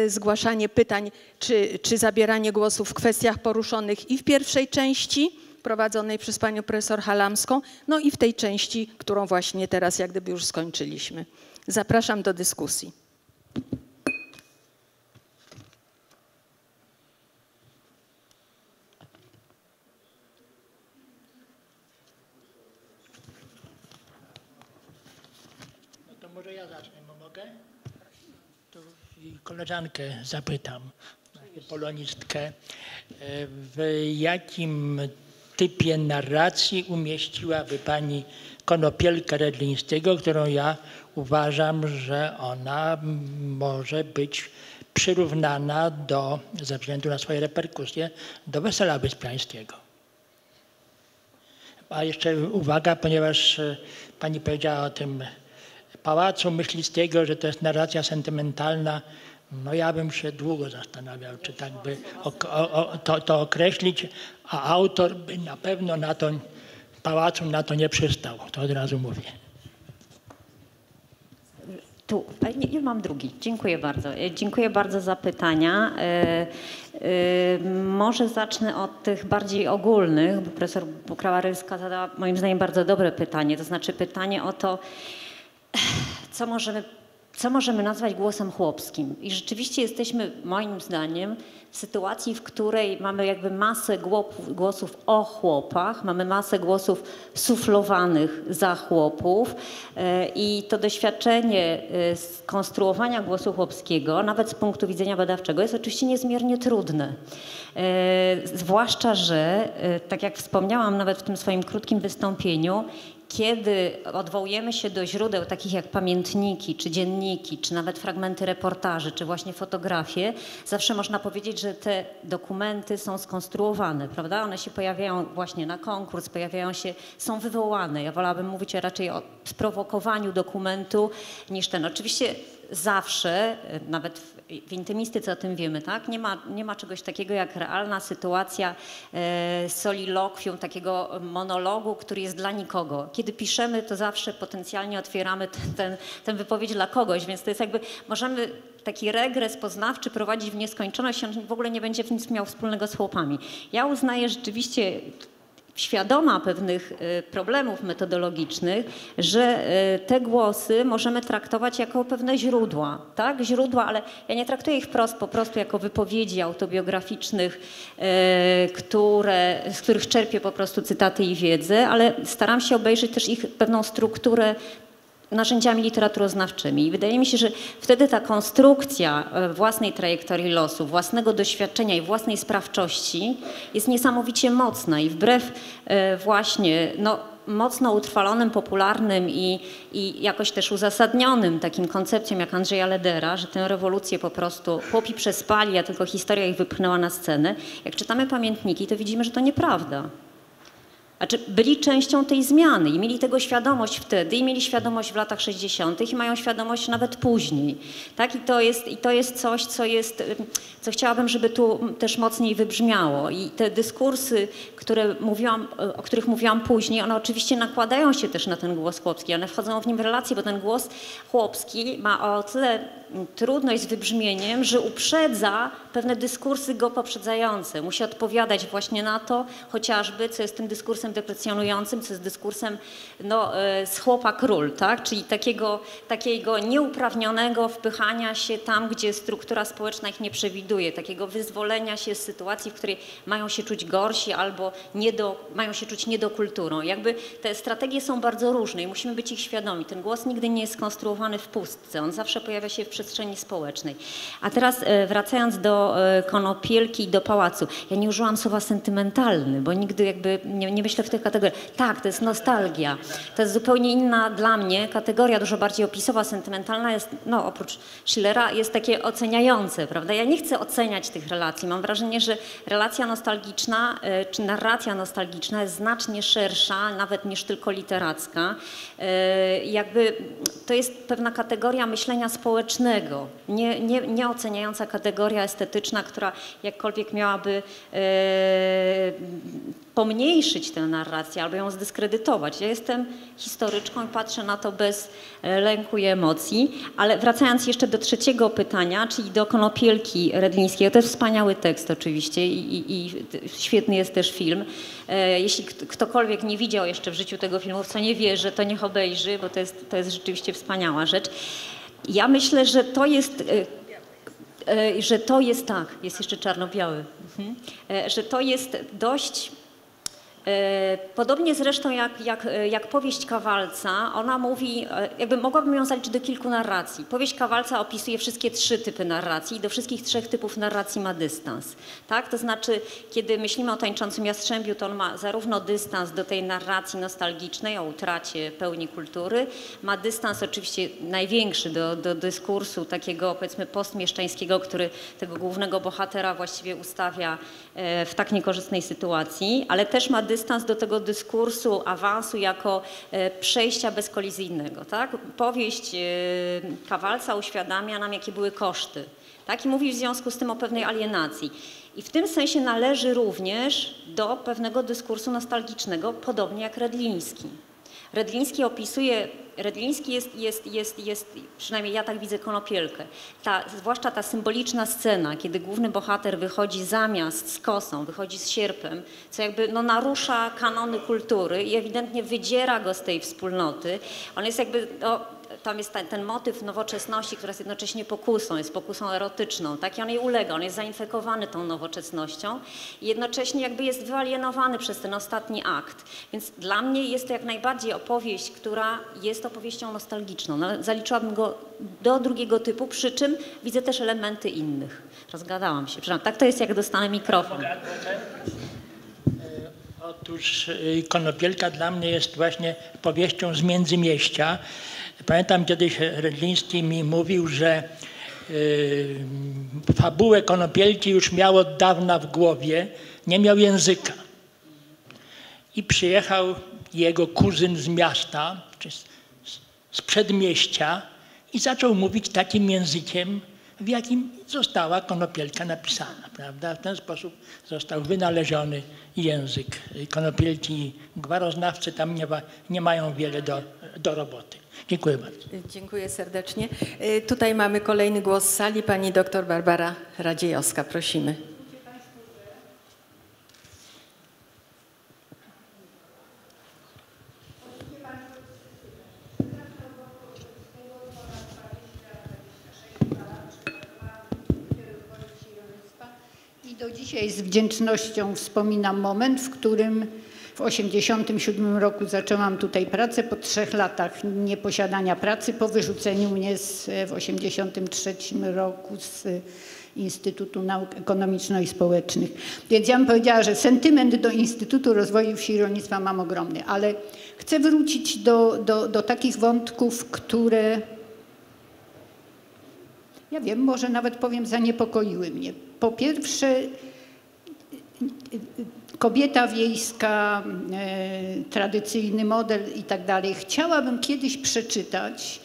zgłaszanie pytań czy, czy zabieranie głosu w kwestiach poruszonych i w pierwszej części prowadzonej przez panią profesor Halamską, no i w tej części, którą właśnie teraz jak gdyby już skończyliśmy. Zapraszam do dyskusji. Koleżankę zapytam, polonistkę, w jakim typie narracji umieściłaby pani Konopielkę Redlińskiego, którą ja uważam, że ona może być przyrównana do, ze względu na swoje reperkusje, do Wesela Wyspiańskiego. A jeszcze uwaga, ponieważ pani powiedziała o tym Pałacu Myślistego, że to jest narracja sentymentalna. No ja bym się długo zastanawiał, czy tak by o, o, to, to określić, a autor by na pewno na to, Pałacu na to nie przystał, to od razu mówię. Tu, nie, nie mam drugi. Dziękuję bardzo. Dziękuję bardzo za pytania. Yy, yy, może zacznę od tych bardziej ogólnych, bo profesor Bukraba-Rylska zadała moim zdaniem bardzo dobre pytanie, to znaczy pytanie o to, co możemy Co możemy nazwać głosem chłopskim? I rzeczywiście jesteśmy, moim zdaniem, w sytuacji, w której mamy jakby masę głosów o chłopach, mamy masę głosów suflowanych za chłopów i to doświadczenie skonstruowania głosu chłopskiego, nawet z punktu widzenia badawczego, jest oczywiście niezmiernie trudne. Zwłaszcza, że, tak jak wspomniałam nawet w tym swoim krótkim wystąpieniu, kiedy odwołujemy się do źródeł takich jak pamiętniki, czy dzienniki, czy nawet fragmenty reportaży, czy właśnie fotografie, zawsze można powiedzieć, że te dokumenty są skonstruowane, prawda? One się pojawiają właśnie na konkurs, pojawiają się, są wywołane. Ja wolałabym mówić raczej o sprowokowaniu dokumentu niż ten. Oczywiście zawsze, nawet w intymistyce o tym wiemy, tak? Nie ma, nie ma czegoś takiego jak realna sytuacja e, solilokwium, takiego monologu, który jest dla nikogo. Kiedy piszemy, to zawsze potencjalnie otwieramy ten, ten, ten wypowiedź dla kogoś, więc to jest jakby, możemy taki regres poznawczy prowadzić w nieskończoność, on w ogóle nie będzie nic miał wspólnego z chłopami. Ja uznaję rzeczywiście, świadoma pewnych problemów metodologicznych, że te głosy możemy traktować jako pewne źródła, tak? Źródła, ale ja nie traktuję ich wprost, po prostu jako wypowiedzi autobiograficznych, które, z których czerpię po prostu cytaty i wiedzę, ale staram się obejrzeć też ich pewną strukturę narzędziami literaturoznawczymi. I wydaje mi się, że wtedy ta konstrukcja własnej trajektorii losu, własnego doświadczenia i własnej sprawczości jest niesamowicie mocna i wbrew właśnie no, mocno utrwalonym, popularnym i, i jakoś też uzasadnionym takim koncepcjom jak Andrzeja Ledera, że tę rewolucję po prostu chłopi przespali, a tylko historia ich wypchnęła na scenę. Jak czytamy pamiętniki, to widzimy, że to nieprawda. Znaczy byli częścią tej zmiany i mieli tego świadomość wtedy i mieli świadomość w latach sześćdziesiątych i mają świadomość nawet później. Tak? I, to jest, I to jest coś, co, jest, co chciałabym, żeby tu też mocniej wybrzmiało. I te dyskursy, które mówiłam, o których mówiłam później, one oczywiście nakładają się też na ten głos chłopski, one wchodzą w nim w relacje, bo ten głos chłopski ma o tyle trudność z wybrzmieniem, że uprzedza pewne dyskursy go poprzedzające. Musi odpowiadać właśnie na to, chociażby, co jest tym dyskursem deprecjonującym, co jest dyskursem no, z chłopa król, tak? Czyli takiego, takiego nieuprawnionego wpychania się tam, gdzie struktura społeczna ich nie przewiduje, takiego wyzwolenia się z sytuacji, w której mają się czuć gorsi albo nie do, mają się czuć niedokulturą. Jakby te strategie są bardzo różne i musimy być ich świadomi. Ten głos nigdy nie jest skonstruowany w pustce, on zawsze pojawia się w przestrzeni społecznej. A teraz wracając do Konopielki i do pałacu. Ja nie użyłam słowa sentymentalny, bo nigdy jakby nie, nie myślę w tych kategoriach. Tak, to jest nostalgia. To jest zupełnie inna dla mnie kategoria, dużo bardziej opisowa, sentymentalna jest, no oprócz Schillera, jest takie oceniające, prawda? Ja nie chcę oceniać tych relacji. Mam wrażenie, że relacja nostalgiczna, czy narracja nostalgiczna jest znacznie szersza, nawet niż tylko literacka. Jakby to jest pewna kategoria myślenia społecznego, nie, nie, nie oceniająca kategoria estetyczna. patriotyczna, która jakkolwiek miałaby pomniejszyć tę narrację albo ją zdyskredytować. Ja jestem historyczką i patrzę na to bez lęku i emocji, ale wracając jeszcze do trzeciego pytania, czyli do Konopielki Redlińskiej, to jest wspaniały tekst oczywiście i, i, i świetny jest też film. Jeśli ktokolwiek nie widział jeszcze w życiu tego filmu, w co nie wierzę, to niech obejrzy, bo to jest, to jest rzeczywiście wspaniała rzecz. Ja myślę, że to jest... że to jest tak, jest jeszcze czarno-biały, mhm. że to jest dość, e, podobnie zresztą jak, jak, jak powieść Kawalca, ona mówi, jakby mogłabym ją zaliczyć do kilku narracji. Powieść Kawalca opisuje wszystkie trzy typy narracji i do wszystkich trzech typów narracji ma dystans. Tak? To znaczy, kiedy myślimy o Tańczącym Jastrzębiu, to on ma zarówno dystans do tej narracji nostalgicznej, o utracie pełni kultury, ma dystans oczywiście największy do, do dyskursu takiego, powiedzmy, postmieszczańskiego, który tego głównego bohatera właściwie ustawia w tak niekorzystnej sytuacji, ale też ma dystans do tego dyskursu awansu jako przejścia bezkolizyjnego. Tak? Powieść Kawalca uświadamia nam, jakie były koszty, tak? I mówi w związku z tym o pewnej alienacji. I w tym sensie należy również do pewnego dyskursu nostalgicznego, podobnie jak Redliński. Redliński opisuje, Redliński jest, jest, jest, jest, przynajmniej ja tak widzę Konopielkę, ta, zwłaszcza ta symboliczna scena, kiedy główny bohater wychodzi zamiast z kosą, wychodzi z sierpem, co jakby no, narusza kanony kultury i ewidentnie wydziera go z tej wspólnoty. On jest jakby... No, tam jest ten, ten motyw nowoczesności, która jest jednocześnie pokusą, jest pokusą erotyczną, tak? I on jej ulega, on jest zainfekowany tą nowoczesnością i jednocześnie jakby jest wyalienowany przez ten ostatni akt. Więc dla mnie jest to jak najbardziej opowieść, która jest opowieścią nostalgiczną. No, zaliczyłabym go do drugiego typu, przy czym widzę też elementy innych. Rozgadałam się, przepraszam, tak to jest, jak dostanę mikrofon. Otóż Konopielka dla mnie jest właśnie powieścią z Międzymieścia. Pamiętam, kiedyś Redliński mi mówił, że y, fabułę Konopielki już miał od dawna w głowie, nie miał języka. I przyjechał jego kuzyn z miasta, czy z, z przedmieścia i zaczął mówić takim językiem, w jakim została Konopielka napisana, prawda? W ten sposób został wynaleziony język Konopielki. Gwaroznawcy tam nie, ma, nie mają wiele do, do roboty. Dziękuję bardzo. Dziękuję serdecznie. Tutaj mamy kolejny głos z sali, pani doktor Barbara Radziejowska. Prosimy. I do dzisiaj z wdzięcznością wspominam moment, w którym w tysiąc dziewięćset osiemdziesiątym siódmym roku zaczęłam tutaj pracę, po trzech latach nieposiadania pracy, po wyrzuceniu mnie z, w tysiąc dziewięćset osiemdziesiątym trzecim roku z Instytutu Nauk Ekonomiczno-Społecznych. Więc ja bym powiedziała, że sentyment do Instytutu Rozwoju Wsi i Rolnictwa mam ogromny, ale chcę wrócić do, do, do takich wątków, które, ja wiem, może nawet powiem, zaniepokoiły mnie. Po pierwsze, kobieta wiejska, e, tradycyjny model i tak dalej. Chciałabym kiedyś przeczytać,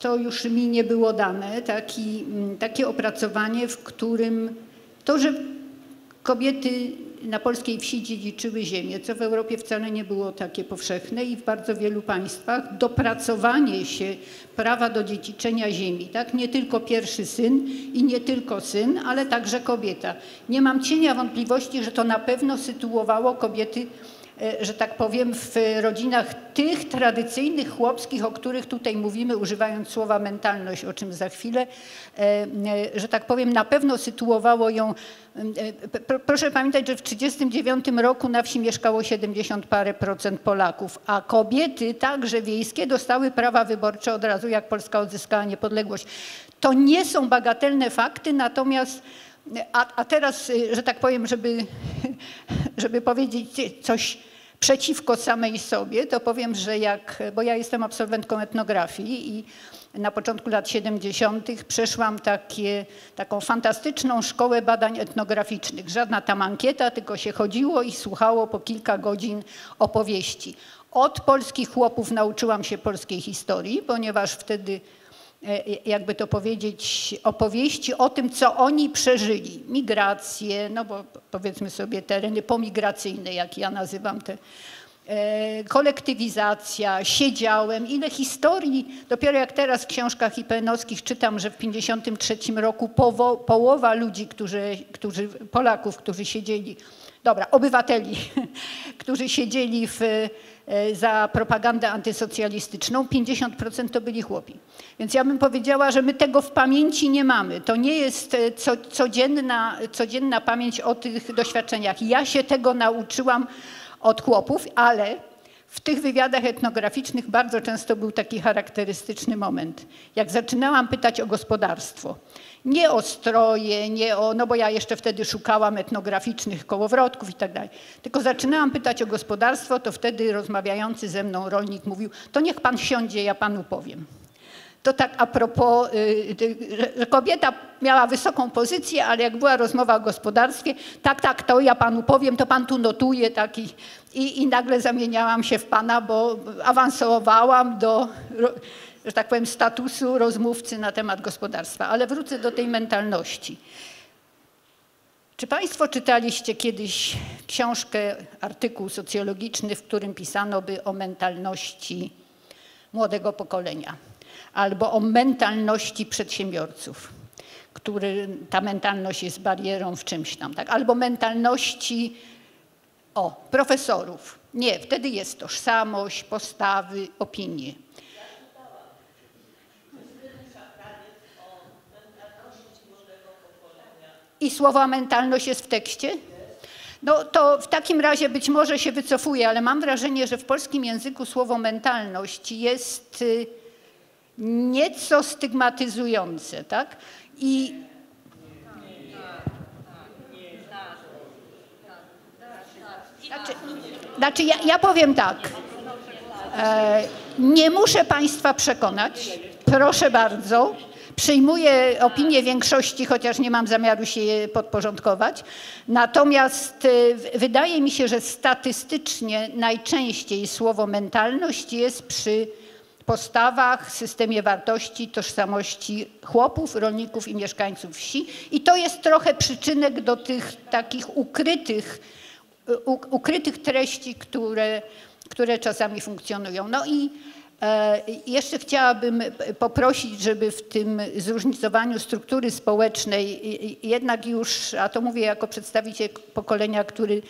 to już mi nie było dane, taki, takie opracowanie, w którym to, że kobiety na polskiej wsi dziedziczyły ziemię, co w Europie wcale nie było takie powszechne i w bardzo wielu państwach, dopracowanie się prawa do dziedziczenia ziemi, tak? Nie tylko pierwszy syn i nie tylko syn, ale także kobieta. Nie mam cienia wątpliwości, że to na pewno sytuowało kobiety, że tak powiem, w rodzinach tych tradycyjnych chłopskich, o których tutaj mówimy, używając słowa mentalność, o czym za chwilę, że tak powiem, na pewno sytuowało ją. Proszę pamiętać, że w tysiąc dziewięćset trzydziestym dziewiątym roku na wsi mieszkało siedemdziesiąt parę procent Polaków, a kobiety, także wiejskie, dostały prawa wyborcze od razu, jak Polska odzyskała niepodległość. To nie są bagatelne fakty, natomiast A, a teraz, że tak powiem, żeby, żeby powiedzieć coś przeciwko samej sobie, to powiem, że jak, bo ja jestem absolwentką etnografii i na początku lat siedemdziesiątych przeszłam takie, taką fantastyczną szkołę badań etnograficznych. Żadna tam ankieta, tylko się chodziło i słuchało po kilka godzin opowieści. Od polskich chłopów nauczyłam się polskiej historii, ponieważ wtedy jakby to powiedzieć, opowieści o tym, co oni przeżyli. Migracje, no bo powiedzmy sobie tereny pomigracyjne, jak ja nazywam te, kolektywizacja, siedziałem, ile historii. Dopiero jak teraz w książkach I P N-owskich czytam, że w tysiąc dziewięćset pięćdziesiątym trzecim roku powo, połowa ludzi, którzy, którzy, Polaków, którzy siedzieli, dobra, obywateli, którzy siedzieli w, za propagandę antysocjalistyczną, pięćdziesiąt procent to byli chłopi. Więc ja bym powiedziała, że my tego w pamięci nie mamy. To nie jest co, codzienna, codzienna pamięć o tych doświadczeniach. Ja się tego nauczyłam od chłopów, ale w tych wywiadach etnograficznych bardzo często był taki charakterystyczny moment. Jak zaczynałam pytać o gospodarstwo, nie o stroje, nie o, no bo ja jeszcze wtedy szukałam etnograficznych kołowrotków i tak dalej, tylko zaczynałam pytać o gospodarstwo, to wtedy rozmawiający ze mną rolnik mówił, to niech pan siądzie, ja panu powiem. To tak a propos, że kobieta miała wysoką pozycję, ale jak była rozmowa o gospodarstwie, tak, tak, to ja panu powiem, to pan tu notuje taki. I, i nagle zamieniałam się w pana, bo awansowałam do, że tak powiem, statusu rozmówcy na temat gospodarstwa. Ale wrócę do tej mentalności. Czy państwo czytaliście kiedyś książkę, artykuł socjologiczny, w którym pisano by o mentalności młodego pokolenia? Albo o mentalności przedsiębiorców, który ta mentalność jest barierą w czymś tam, tak? Albo mentalności o, profesorów. Nie, wtedy jest tożsamość, postawy, opinie. I słowo mentalność jest w tekście? No to w takim razie być może się wycofuję, ale mam wrażenie, że w polskim języku słowo mentalność jest nieco stygmatyzujące, tak? I znaczy, znaczy ja, ja powiem tak, e, nie muszę państwa przekonać, proszę bardzo, przyjmuję opinię większości, chociaż nie mam zamiaru się je podporządkować, natomiast e, wydaje mi się, że statystycznie najczęściej słowo mentalność jest przy postawach, systemie wartości, tożsamości chłopów, rolników i mieszkańców wsi. I to jest trochę przyczynek do tych takich ukrytych, u, ukrytych treści, które, które czasami funkcjonują. No i e, jeszcze chciałabym poprosić, żeby w tym zróżnicowaniu struktury społecznej jednak już, a to mówię jako przedstawiciel pokolenia, który,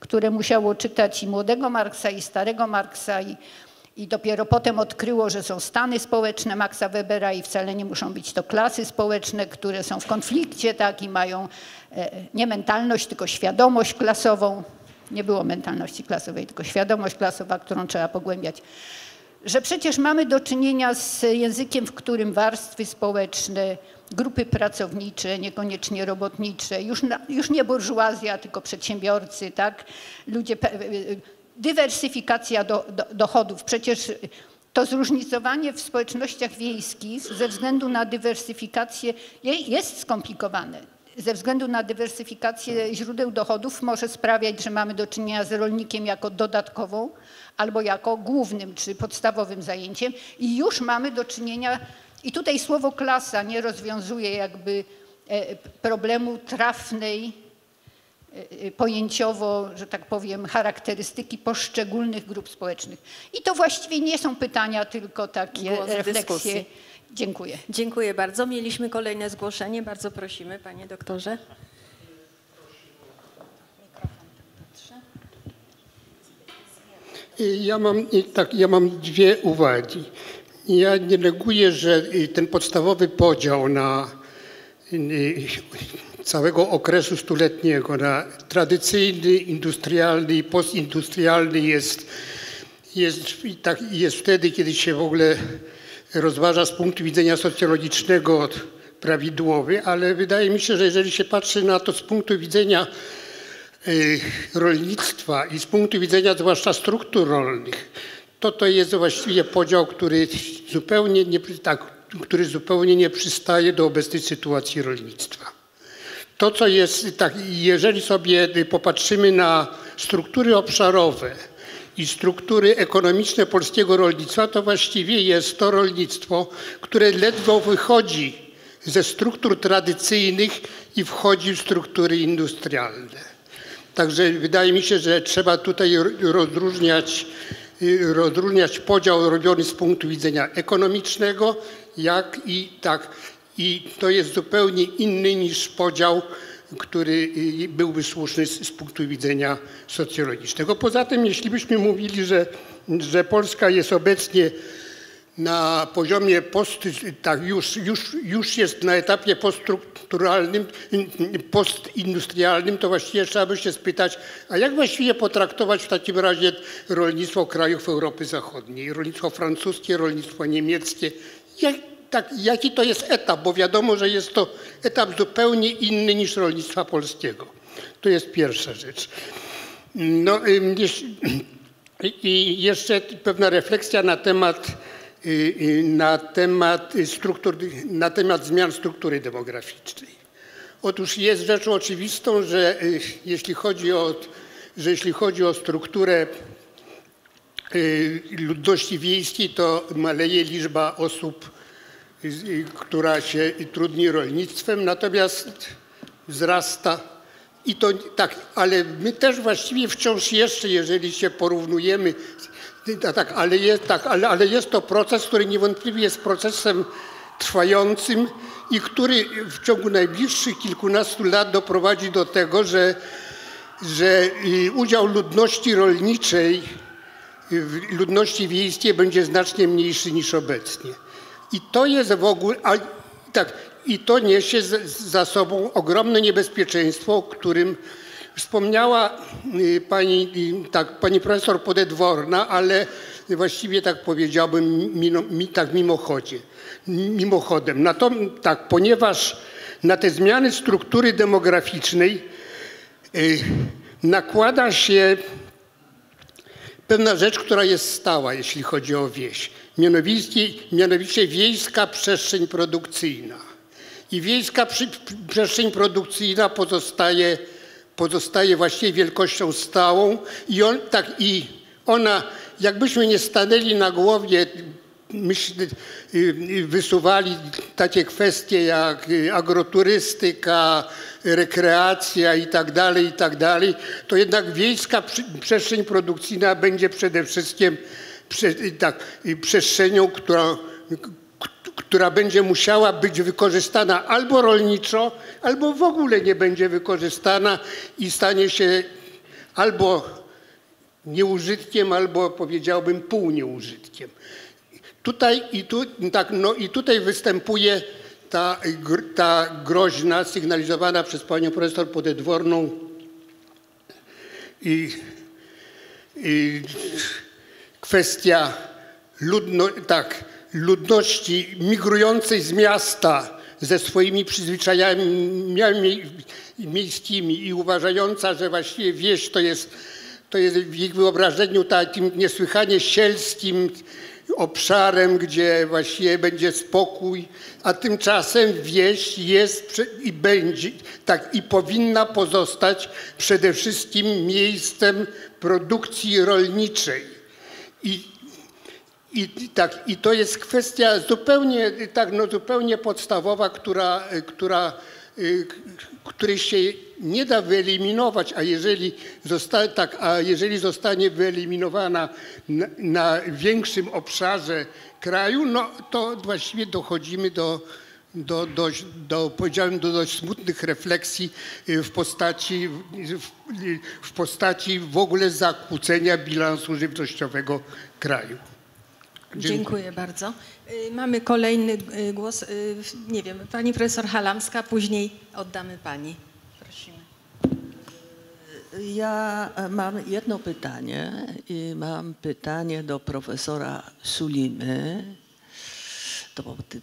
które musiało czytać i młodego Marksa, i starego Marksa, i I dopiero potem odkryło, że są stany społeczne Maxa Webera i wcale nie muszą być to klasy społeczne, które są w konflikcie, tak, i mają nie mentalność, tylko świadomość klasową. Nie było mentalności klasowej, tylko świadomość klasowa, którą trzeba pogłębiać. Że przecież mamy do czynienia z językiem, w którym warstwy społeczne, grupy pracownicze, niekoniecznie robotnicze, już, na, już nie burżuazja, tylko przedsiębiorcy, tak, ludzie... Dywersyfikacja do, do, dochodów. Przecież to zróżnicowanie w społecznościach wiejskich ze względu na dywersyfikację jest skomplikowane. Ze względu na dywersyfikację źródeł dochodów może sprawiać, że mamy do czynienia z rolnikiem jako dodatkową albo jako głównym czy podstawowym zajęciem. I już mamy do czynienia, i tutaj słowo klasa nie rozwiązuje jakby problemu trafnej, pojęciowo, że tak powiem, charakterystyki poszczególnych grup społecznych. I to właściwie nie są pytania, tylko takie głos refleksje. Dyskusji. Dziękuję. Dziękuję bardzo. Mieliśmy kolejne zgłoszenie. Bardzo prosimy, panie doktorze. Ja mam, tak, ja mam dwie uwagi. Ja nie neguję, że ten podstawowy podział na całego okresu stuletniego na tradycyjny, industrialny i postindustrialny jest, jest, tak, jest wtedy, kiedy się w ogóle rozważa z punktu widzenia socjologicznego prawidłowy, ale wydaje mi się, że jeżeli się patrzy na to z punktu widzenia y, rolnictwa i z punktu widzenia zwłaszcza struktur rolnych, to to jest właściwie podział, który zupełnie nie, tak, który zupełnie nie przystaje do obecnej sytuacji rolnictwa. To, co jest, tak, jeżeli sobie popatrzymy na struktury obszarowe i struktury ekonomiczne polskiego rolnictwa, to właściwie jest to rolnictwo, które ledwo wychodzi ze struktur tradycyjnych i wchodzi w struktury industrialne. Także wydaje mi się, że trzeba tutaj rozróżniać, rozróżniać podział robiony z punktu widzenia ekonomicznego, jak i tak. I to jest zupełnie inny niż podział, który byłby słuszny z, z punktu widzenia socjologicznego. Poza tym, jeśli byśmy mówili, że, że Polska jest obecnie na poziomie post, tak już, już, już jest na etapie poststrukturalnym, postindustrialnym, to właściwie trzeba by się spytać, a jak właściwie potraktować w takim razie rolnictwo krajów Europy Zachodniej, rolnictwo francuskie, rolnictwo niemieckie, jak, tak, jaki to jest etap, bo wiadomo, że jest to etap zupełnie inny niż rolnictwa polskiego. To jest pierwsza rzecz. No, jeśli, i jeszcze pewna refleksja na temat Na temat, struktur, na temat zmian struktury demograficznej. Otóż jest rzeczą oczywistą, że jeśli chodzi o, że jeśli chodzi o strukturę ludności wiejskiej, to maleje liczba osób, która się trudni rolnictwem, natomiast wzrasta i to tak, ale my też właściwie wciąż jeszcze, jeżeli się porównujemy. Tak, ale jest, tak ale, ale jest to proces, który niewątpliwie jest procesem trwającym i który w ciągu najbliższych kilkunastu lat doprowadzi do tego, że, że udział ludności rolniczej w ludności wiejskiej będzie znacznie mniejszy niż obecnie. I to jest w ogóle, a, tak, i to niesie za sobą ogromne niebezpieczeństwo, o którym wspomniała pani, tak, pani profesor Podedworna, ale właściwie tak powiedziałbym mi, tak mimochodzie, mimochodem. Na to, tak, ponieważ na te zmiany struktury demograficznej nakłada się pewna rzecz, która jest stała, jeśli chodzi o wieś. Mianowicie, mianowicie wiejska przestrzeń produkcyjna. I wiejska przy, przestrzeń produkcyjna pozostaje pozostaje właściwie wielkością stałą i, on, tak, i ona, jakbyśmy nie stanęli na głowie, myśl, wysuwali takie kwestie jak agroturystyka, rekreacja i tak dalej, i tak dalej, to jednak wiejska przestrzeń produkcyjna będzie przede wszystkim tak, przestrzenią, która, która będzie musiała być wykorzystana albo rolniczo, albo w ogóle nie będzie wykorzystana i stanie się albo nieużytkiem, albo powiedziałbym półnieużytkiem. Tutaj i, tu, tak, no, i tutaj występuje ta, ta groźna, sygnalizowana przez panią profesor Podedworną i, i kwestia ludno, tak, ludności migrującej z miasta ze swoimi przyzwyczajeniami miejskimi i uważająca, że właściwie wieś to jest, to jest w ich wyobrażeniu takim niesłychanie sielskim obszarem, gdzie właściwie będzie spokój, a tymczasem wieś jest i będzie, tak i powinna pozostać przede wszystkim miejscem produkcji rolniczej. I I, tak, i to jest kwestia zupełnie, tak, no, zupełnie podstawowa, która, która, y, której się nie da wyeliminować, a jeżeli, zosta, tak, a jeżeli zostanie wyeliminowana na, na większym obszarze kraju, no, to właściwie dochodzimy do, do, do, do, powiedziałem, do dość smutnych refleksji w postaci w, w postaci w ogóle zakłócenia bilansu żywnościowego kraju. Dziękuję. Dziękuję bardzo. Mamy kolejny głos. Nie wiem, pani profesor Halamska, później oddamy pani. Prosimy. Ja mam jedno pytanie i mam pytanie do profesora Sulimy,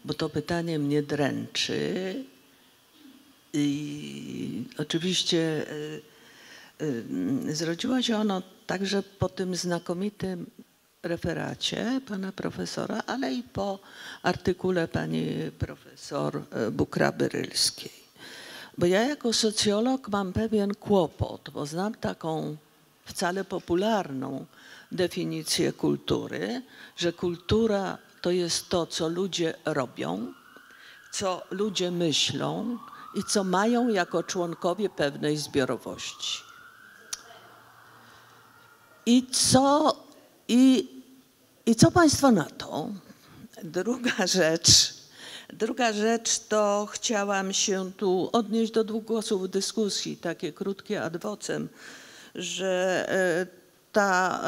bo to pytanie mnie dręczy. I oczywiście zrodziło się ono także po tym znakomitym referacie pana profesora, ale i po artykule pani profesor Bukraby-Rylskiej. Bo ja jako socjolog mam pewien kłopot, bo znam taką wcale popularną definicję kultury, że kultura to jest to, co ludzie robią, co ludzie myślą i co mają jako członkowie pewnej zbiorowości. I co, i, i co Państwo na to? Druga rzecz, druga rzecz to chciałam się tu odnieść do dwóch głosów w dyskusji, takie krótkie ad vocem, że ta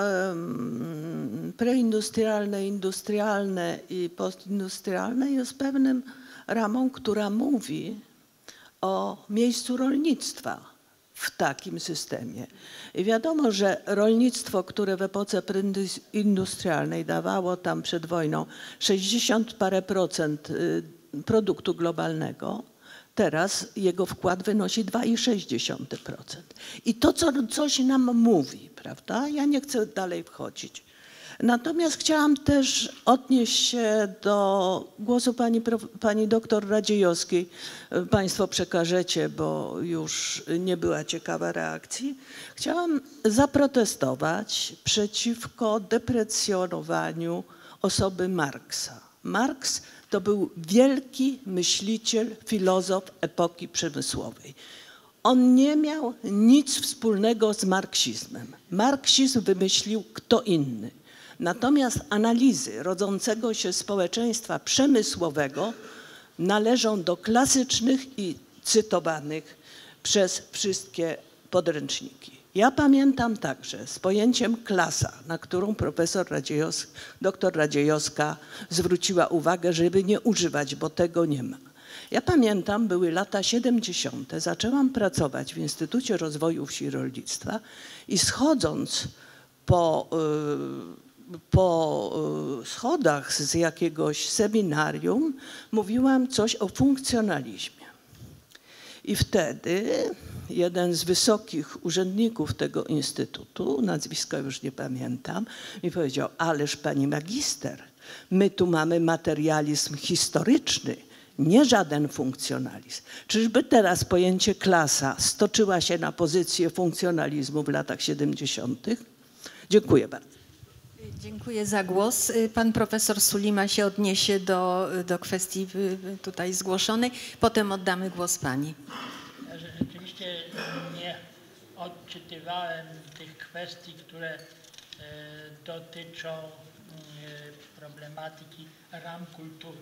preindustrialne, industrialne i postindustrialne jest pewnym ramą, która mówi o miejscu rolnictwa w takim systemie. I wiadomo, że rolnictwo, które w epoce industrialnej dawało tam przed wojną sześćdziesiąt parę procent produktu globalnego, teraz jego wkład wynosi dwa i sześć dziesiątych procent. I to co, coś nam mówi, prawda? Ja nie chcę dalej wchodzić. Natomiast chciałam też odnieść się do głosu pani, pani doktor Radziejowskiej. Państwo przekażecie, bo już nie była ciekawa reakcji. Chciałam zaprotestować przeciwko deprecjonowaniu osoby Marksa. Marks to był wielki myśliciel, filozof epoki przemysłowej. On nie miał nic wspólnego z marksizmem. Marksizm wymyślił kto inny. Natomiast analizy rodzącego się społeczeństwa przemysłowego należą do klasycznych i cytowanych przez wszystkie podręczniki. Ja pamiętam także z pojęciem klasa, na którą profesor Radziejowska, doktor Radziejowska zwróciła uwagę, żeby nie używać, bo tego nie ma. Ja pamiętam, były lata siedemdziesiąte. Zaczęłam pracować w Instytucie Rozwoju Wsi i Rolnictwa i schodząc po... Yy, po schodach z jakiegoś seminarium mówiłam coś o funkcjonalizmie. I wtedy jeden z wysokich urzędników tego instytutu, nazwiska już nie pamiętam, mi powiedział, ależ pani magister, my tu mamy materializm historyczny, nie żaden funkcjonalizm. Czyżby teraz pojęcie klasa stoczyła się na pozycję funkcjonalizmu w latach siedemdziesiątych? Dziękuję bardzo. Dziękuję za głos. Pan profesor Sulima się odniesie do, do kwestii tutaj zgłoszonej. Potem oddamy głos pani. Rzeczywiście nie odczytywałem tych kwestii, które dotyczą problematyki ram kultury.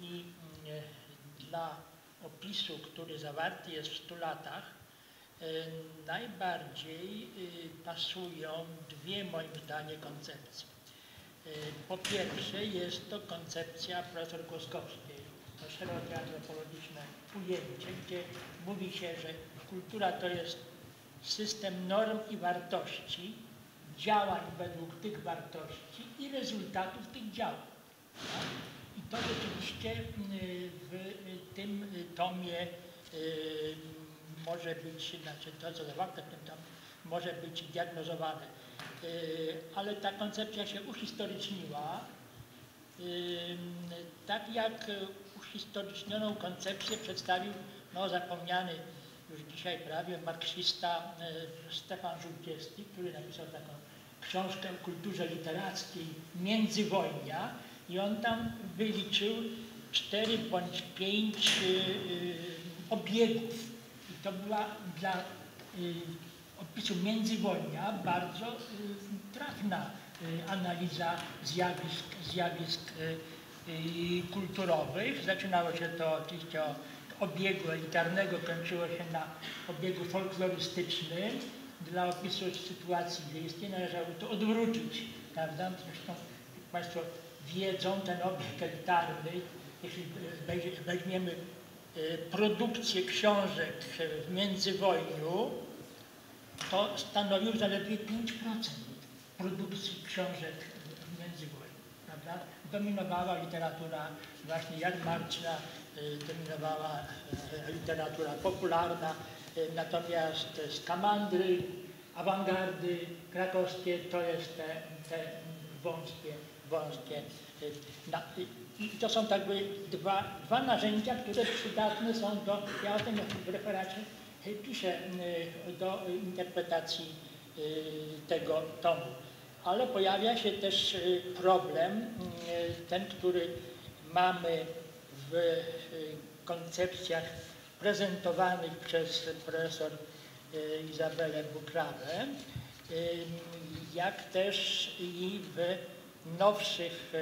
I dla opisu, który zawarty jest w stu latach, najbardziej pasują dwie, moim zdaniem, koncepcje. Po pierwsze jest to koncepcja profesor Głoskowskiej, to szerokie antropologiczne ujęcie, gdzie mówi się, że kultura to jest system norm i wartości, działań według tych wartości i rezultatów tych działań. I to rzeczywiście w tym tomie może być, znaczy to co zawarte w tym tam, może być diagnozowane. Yy, ale ta koncepcja się uhistoryczniła, yy, tak jak uhistorycznioną koncepcję przedstawił no, zapomniany już dzisiaj prawie marksista yy, Stefan Żółkiewski, który napisał taką książkę o kulturze literackiej Międzywojnia i on tam wyliczył cztery bądź pięć yy, obiegów. To była dla y, opisu międzywojnia bardzo y, trafna y, analiza zjawisk, zjawisk y, y, kulturowych. Zaczynało się to oczywiście od obiegu elitarnego, kończyło się na obiegu folklorystycznym. Dla opisu sytuacji wiejskiej należało to odwrócić, prawda? Zresztą jak Państwo wiedzą, ten obieg elitarny, jeśli weźmiemy produkcję książek w międzywojniu, to stanowił zaledwie pięć procent produkcji książek w międzywojniu, prawda? Dominowała literatura właśnie jarmarczna, dominowała literatura popularna, natomiast skamandry, awangardy krakowskie to jest te, te wąskie, wąskie. Na, I to są jakby dwa, dwa narzędzia, które przydatne są do, ja o tym w referacie piszę, do interpretacji tego tomu. Ale pojawia się też problem, ten, który mamy w koncepcjach prezentowanych przez profesor Izabelę Bukrabę, jak też i w nowszych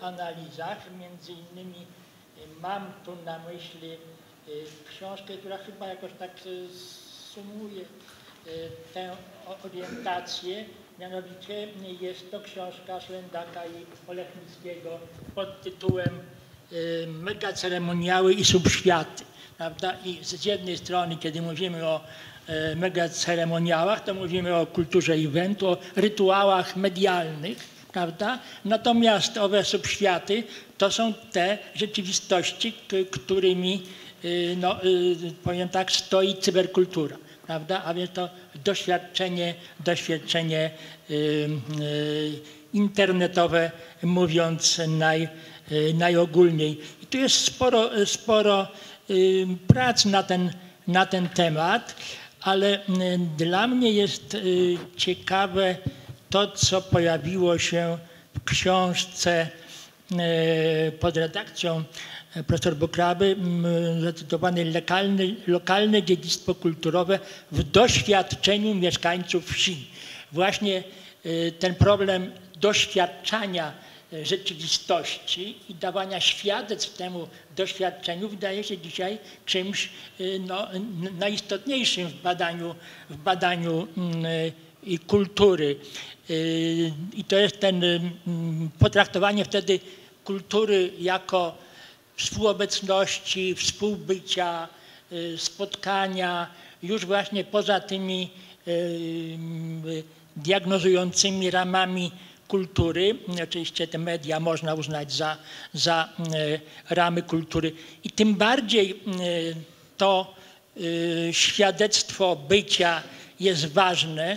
analizach. Między innymi mam tu na myśli książkę, która chyba jakoś tak sumuje tę orientację. Mianowicie jest to książka Szlendaka i Olechnickiego pod tytułem Mega ceremoniały i subświaty. Prawda? I z jednej strony, kiedy mówimy o mega ceremoniałach, to mówimy o kulturze eventu, o rytuałach medialnych, prawda? Natomiast owe subświaty to są te rzeczywistości, którymi, no, powiem tak, stoi cyberkultura, prawda? A więc to doświadczenie, doświadczenie internetowe, mówiąc naj, najogólniej. I tu jest sporo, sporo prac na ten, na ten temat, ale dla mnie jest ciekawe to, co pojawiło się w książce pod redakcją profesor Bukraby, zacytowany lokalny, lokalne dziedzictwo kulturowe w doświadczeniu mieszkańców wsi. Właśnie ten problem doświadczania rzeczywistości i dawania świadectw temu doświadczeniu wydaje się dzisiaj czymś, no, najistotniejszym w badaniu, w badaniu kultury. I to jest ten potraktowanie wtedy kultury jako współobecności, współbycia, spotkania, już właśnie poza tymi diagnozującymi ramami kultury. Oczywiście te media można uznać za, za ramy kultury. I tym bardziej to świadectwo bycia jest ważne.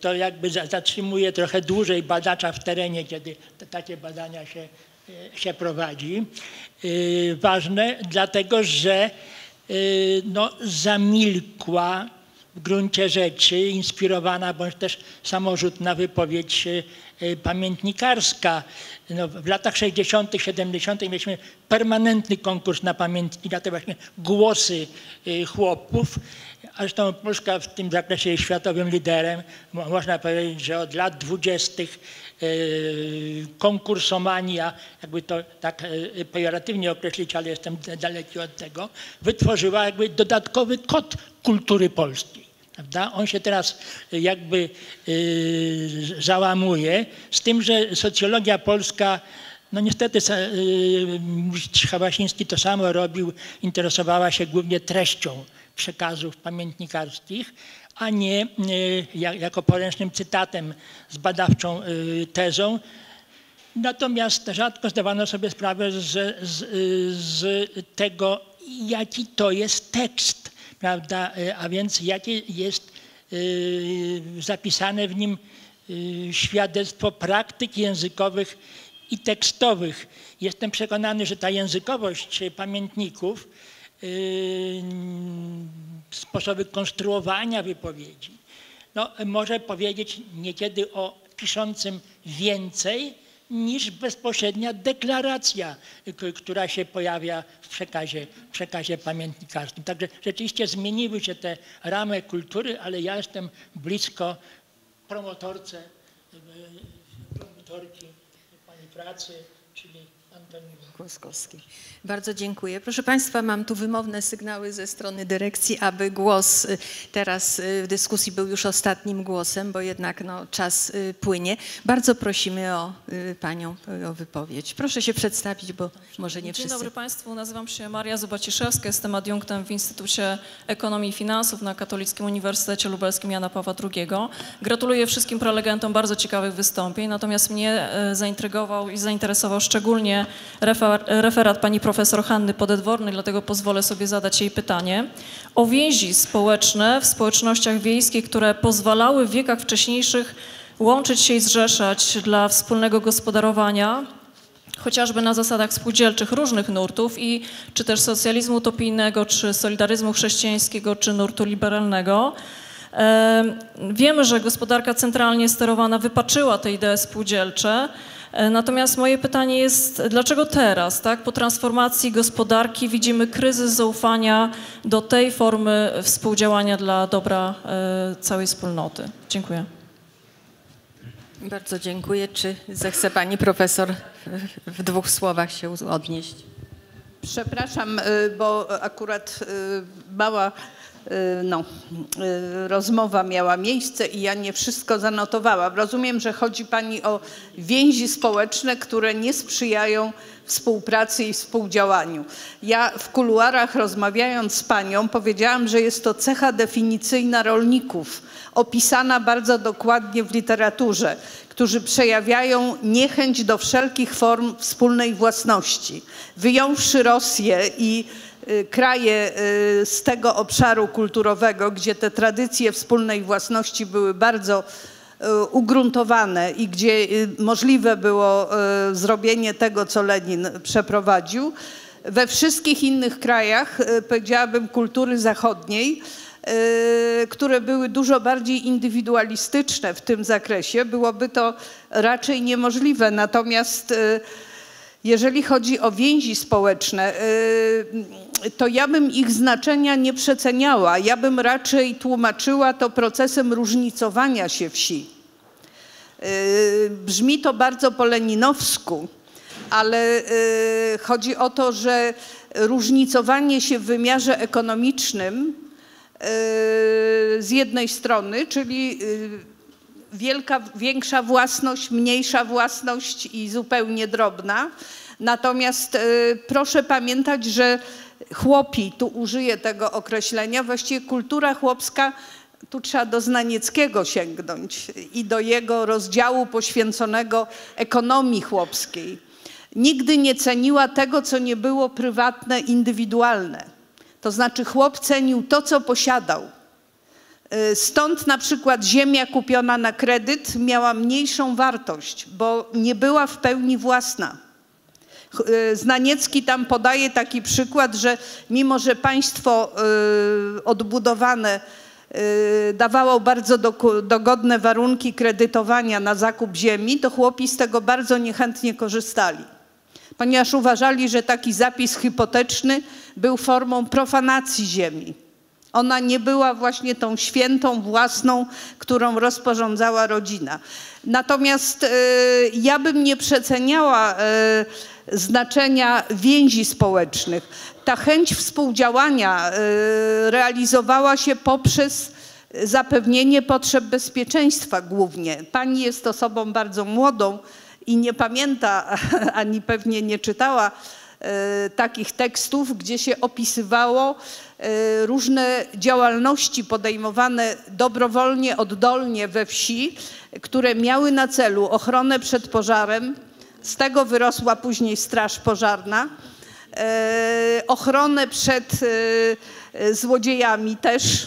To jakby zatrzymuje trochę dłużej badacza w terenie, kiedy takie badania się, się prowadzi. Ważne dlatego, że no, zamilkła w gruncie rzeczy inspirowana bądź też samorzutna wypowiedź pamiętnikarska. No, w latach sześćdziesiątych, siedemdziesiątych mieliśmy permanentny konkurs na pamiętniki, na te właśnie głosy chłopów. A zresztą Polska w tym zakresie jest światowym liderem. Można powiedzieć, że od lat dwudziestych konkursomania, jakby to tak pejoratywnie określić, ale jestem daleki od tego, wytworzyła jakby dodatkowy kod kultury polskiej. Prawda? On się teraz jakby załamuje, z tym, że socjologia polska, no niestety Hawasiński to samo robił, interesowała się głównie treścią przekazów pamiętnikarskich, a nie jako poręcznym cytatem z badawczą tezą. Natomiast rzadko zdawano sobie sprawę z, z, z tego, jaki to jest tekst, prawda? A więc jakie jest zapisane w nim świadectwo praktyk językowych i tekstowych. Jestem przekonany, że ta językowość pamiętników, sposoby konstruowania wypowiedzi, no, może powiedzieć niekiedy o piszącym więcej niż bezpośrednia deklaracja, która się pojawia w przekazie, w przekazie pamiętnikarskim. Także rzeczywiście zmieniły się te ramy kultury, ale ja jestem blisko promotorce, promotorki pani pracy, czyli Głoskowski. Bardzo dziękuję. Proszę Państwa, mam tu wymowne sygnały ze strony dyrekcji, aby głos teraz w dyskusji był już ostatnim głosem, bo jednak no, czas płynie. Bardzo prosimy o Panią o wypowiedź. Proszę się przedstawić, bo może nie wszyscy. Dzień dobry Państwu, nazywam się Maria Zubaciszewska, jestem adiunktem w Instytucie Ekonomii i Finansów na Katolickim Uniwersytecie Lubelskim Jana Pawła drugiego. Gratuluję wszystkim prelegentom bardzo ciekawych wystąpień, natomiast mnie zaintrygował i zainteresował szczególnie referat pani profesor Hanny Podedwornej, dlatego pozwolę sobie zadać jej pytanie o więzi społeczne w społecznościach wiejskich, które pozwalały w wiekach wcześniejszych łączyć się i zrzeszać dla wspólnego gospodarowania, chociażby na zasadach spółdzielczych różnych nurtów, i czy też socjalizmu utopijnego, czy solidaryzmu chrześcijańskiego, czy nurtu liberalnego. Wiemy, że gospodarka centralnie sterowana wypaczyła te idee spółdzielcze, natomiast moje pytanie jest, dlaczego teraz, tak? Po transformacji gospodarki widzimy kryzys zaufania do tej formy współdziałania dla dobra całej wspólnoty. Dziękuję. Bardzo dziękuję. Czy zechce pani profesor w dwóch słowach się odnieść? Przepraszam, bo akurat mała no, rozmowa miała miejsce i ja nie wszystko zanotowałam. Rozumiem, że chodzi pani o więzi społeczne, które nie sprzyjają współpracy i współdziałaniu. Ja w kuluarach rozmawiając z panią powiedziałam, że jest to cecha definicyjna rolników, opisana bardzo dokładnie w literaturze, którzy przejawiają niechęć do wszelkich form wspólnej własności. Wyjąwszy Rosję i kraje z tego obszaru kulturowego, gdzie te tradycje wspólnej własności były bardzo ugruntowane i gdzie możliwe było zrobienie tego, co Lenin przeprowadził, we wszystkich innych krajach, powiedziałabym, kultury zachodniej, które były dużo bardziej indywidualistyczne w tym zakresie, byłoby to raczej niemożliwe. Natomiast jeżeli chodzi o więzi społeczne, to ja bym ich znaczenia nie przeceniała. Ja bym raczej tłumaczyła to procesem różnicowania się wsi. Brzmi to bardzo po leninowsku, ale chodzi o to, że różnicowanie się w wymiarze ekonomicznym z jednej strony, czyli wielka, większa własność, mniejsza własność i zupełnie drobna. Natomiast y, proszę pamiętać, że chłopi, tu użyję tego określenia, właściwie kultura chłopska, tu trzeba do Znanieckiego sięgnąć i do jego rozdziału poświęconego ekonomii chłopskiej. Nigdy nie ceniła tego, co nie było prywatne, indywidualne. To znaczy chłop cenił to, co posiadał. Stąd na przykład ziemia kupiona na kredyt miała mniejszą wartość, bo nie była w pełni własna. Znaniecki tam podaje taki przykład, że mimo że państwo odbudowane dawało bardzo dogodne warunki kredytowania na zakup ziemi, to chłopi z tego bardzo niechętnie korzystali, ponieważ uważali, że taki zapis hipoteczny był formą profanacji ziemi. Ona nie była właśnie tą świętą, własną, którą rozporządzała rodzina. Natomiast y, ja bym nie przeceniała y, znaczenia więzi społecznych. Ta chęć współdziałania y, realizowała się poprzez zapewnienie potrzeb bezpieczeństwa głównie. Pani jest osobą bardzo młodą i nie pamięta, ani pewnie nie czytała y, takich tekstów, gdzie się opisywało różne działalności podejmowane dobrowolnie, oddolnie we wsi, które miały na celu ochronę przed pożarem, z tego wyrosła później straż pożarna, ochronę przed złodziejami też.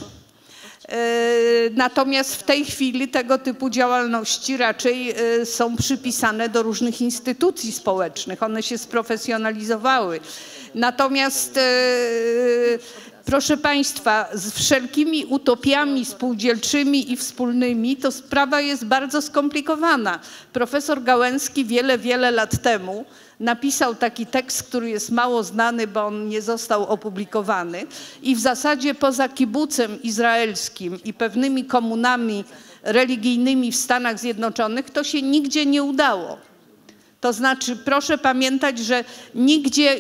Natomiast w tej chwili tego typu działalności raczej są przypisane do różnych instytucji społecznych. One się sprofesjonalizowały. Natomiast proszę państwa, z wszelkimi utopiami spółdzielczymi i wspólnymi to sprawa jest bardzo skomplikowana. Profesor Gałęski wiele, wiele lat temu napisał taki tekst, który jest mało znany, bo on nie został opublikowany i w zasadzie poza kibucem izraelskim i pewnymi komunami religijnymi w Stanach Zjednoczonych to się nigdzie nie udało. To znaczy proszę pamiętać, że nigdzie,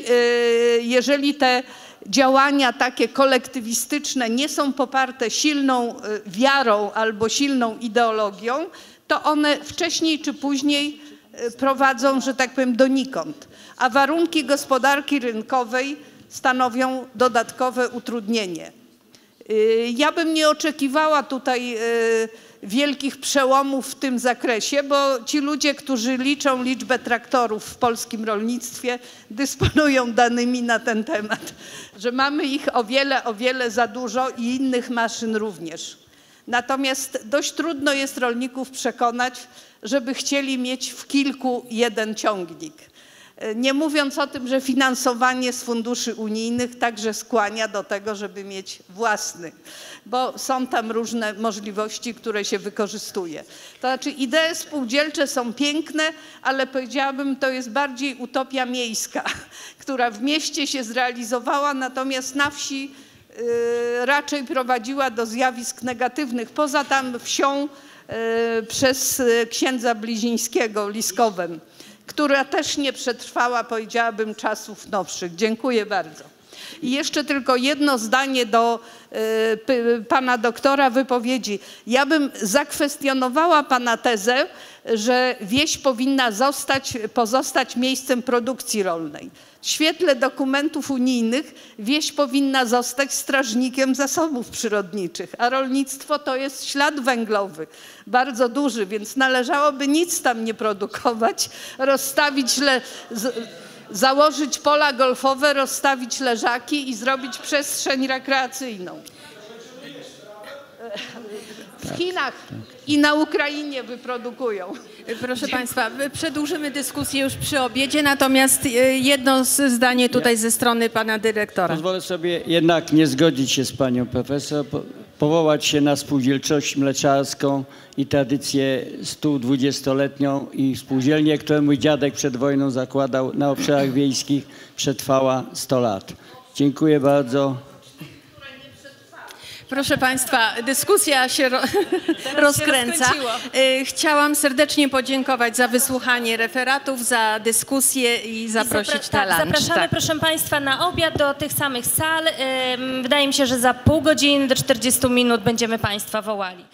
jeżeli te działania takie kolektywistyczne nie są poparte silną wiarą albo silną ideologią, to one wcześniej czy później prowadzą, że tak powiem, donikąd. A warunki gospodarki rynkowej stanowią dodatkowe utrudnienie. Ja bym nie oczekiwała tutaj wielkich przełomów w tym zakresie, bo ci ludzie, którzy liczą liczbę traktorów w polskim rolnictwie, dysponują danymi na ten temat, że mamy ich o wiele, o wiele za dużo i innych maszyn również. Natomiast dość trudno jest rolników przekonać, żeby chcieli mieć w kilku jeden ciągnik. Nie mówiąc o tym, że finansowanie z funduszy unijnych także skłania do tego, żeby mieć własny, bo są tam różne możliwości, które się wykorzystuje. To znaczy idee spółdzielcze są piękne, ale powiedziałabym, to jest bardziej utopia miejska, która w mieście się zrealizowała, natomiast na wsi y, raczej prowadziła do zjawisk negatywnych, poza tam wsią y, przez księdza Blizińskiego Liskowem, która też nie przetrwała, powiedziałabym, czasów nowszych. Dziękuję bardzo. I jeszcze tylko jedno zdanie do y, pana doktora wypowiedzi. Ja bym zakwestionowała pana tezę, że wieś powinna zostać, pozostać miejscem produkcji rolnej. W świetle dokumentów unijnych wieś powinna zostać strażnikiem zasobów przyrodniczych, a rolnictwo to jest ślad węglowy, bardzo duży, więc należałoby nic tam nie produkować, rozstawić le, z, założyć pola golfowe, rozstawić leżaki i zrobić przestrzeń rekreacyjną. W Chinach i na Ukrainie wyprodukują. Proszę Dziękuję. Państwa, przedłużymy dyskusję już przy obiedzie, natomiast jedno zdanie tutaj ze strony pana dyrektora. Pozwolę sobie jednak nie zgodzić się z panią profesor, powołać się na spółdzielczość mleczarską i tradycję stu dwudziestoletnią i spółdzielnię, którą mój dziadek przed wojną zakładał na obszarach wiejskich, przetrwała sto lat. Dziękuję bardzo. Proszę Państwa, dyskusja się ro rozkręca. Się Chciałam serdecznie podziękować za wysłuchanie referatów, za dyskusję i zaprosić I zapra na lunch. Zapraszamy, tak. Proszę Państwa, na obiad do tych samych sal. Wydaje mi się, że za pół godziny do czterdziestu minut będziemy Państwa wołali.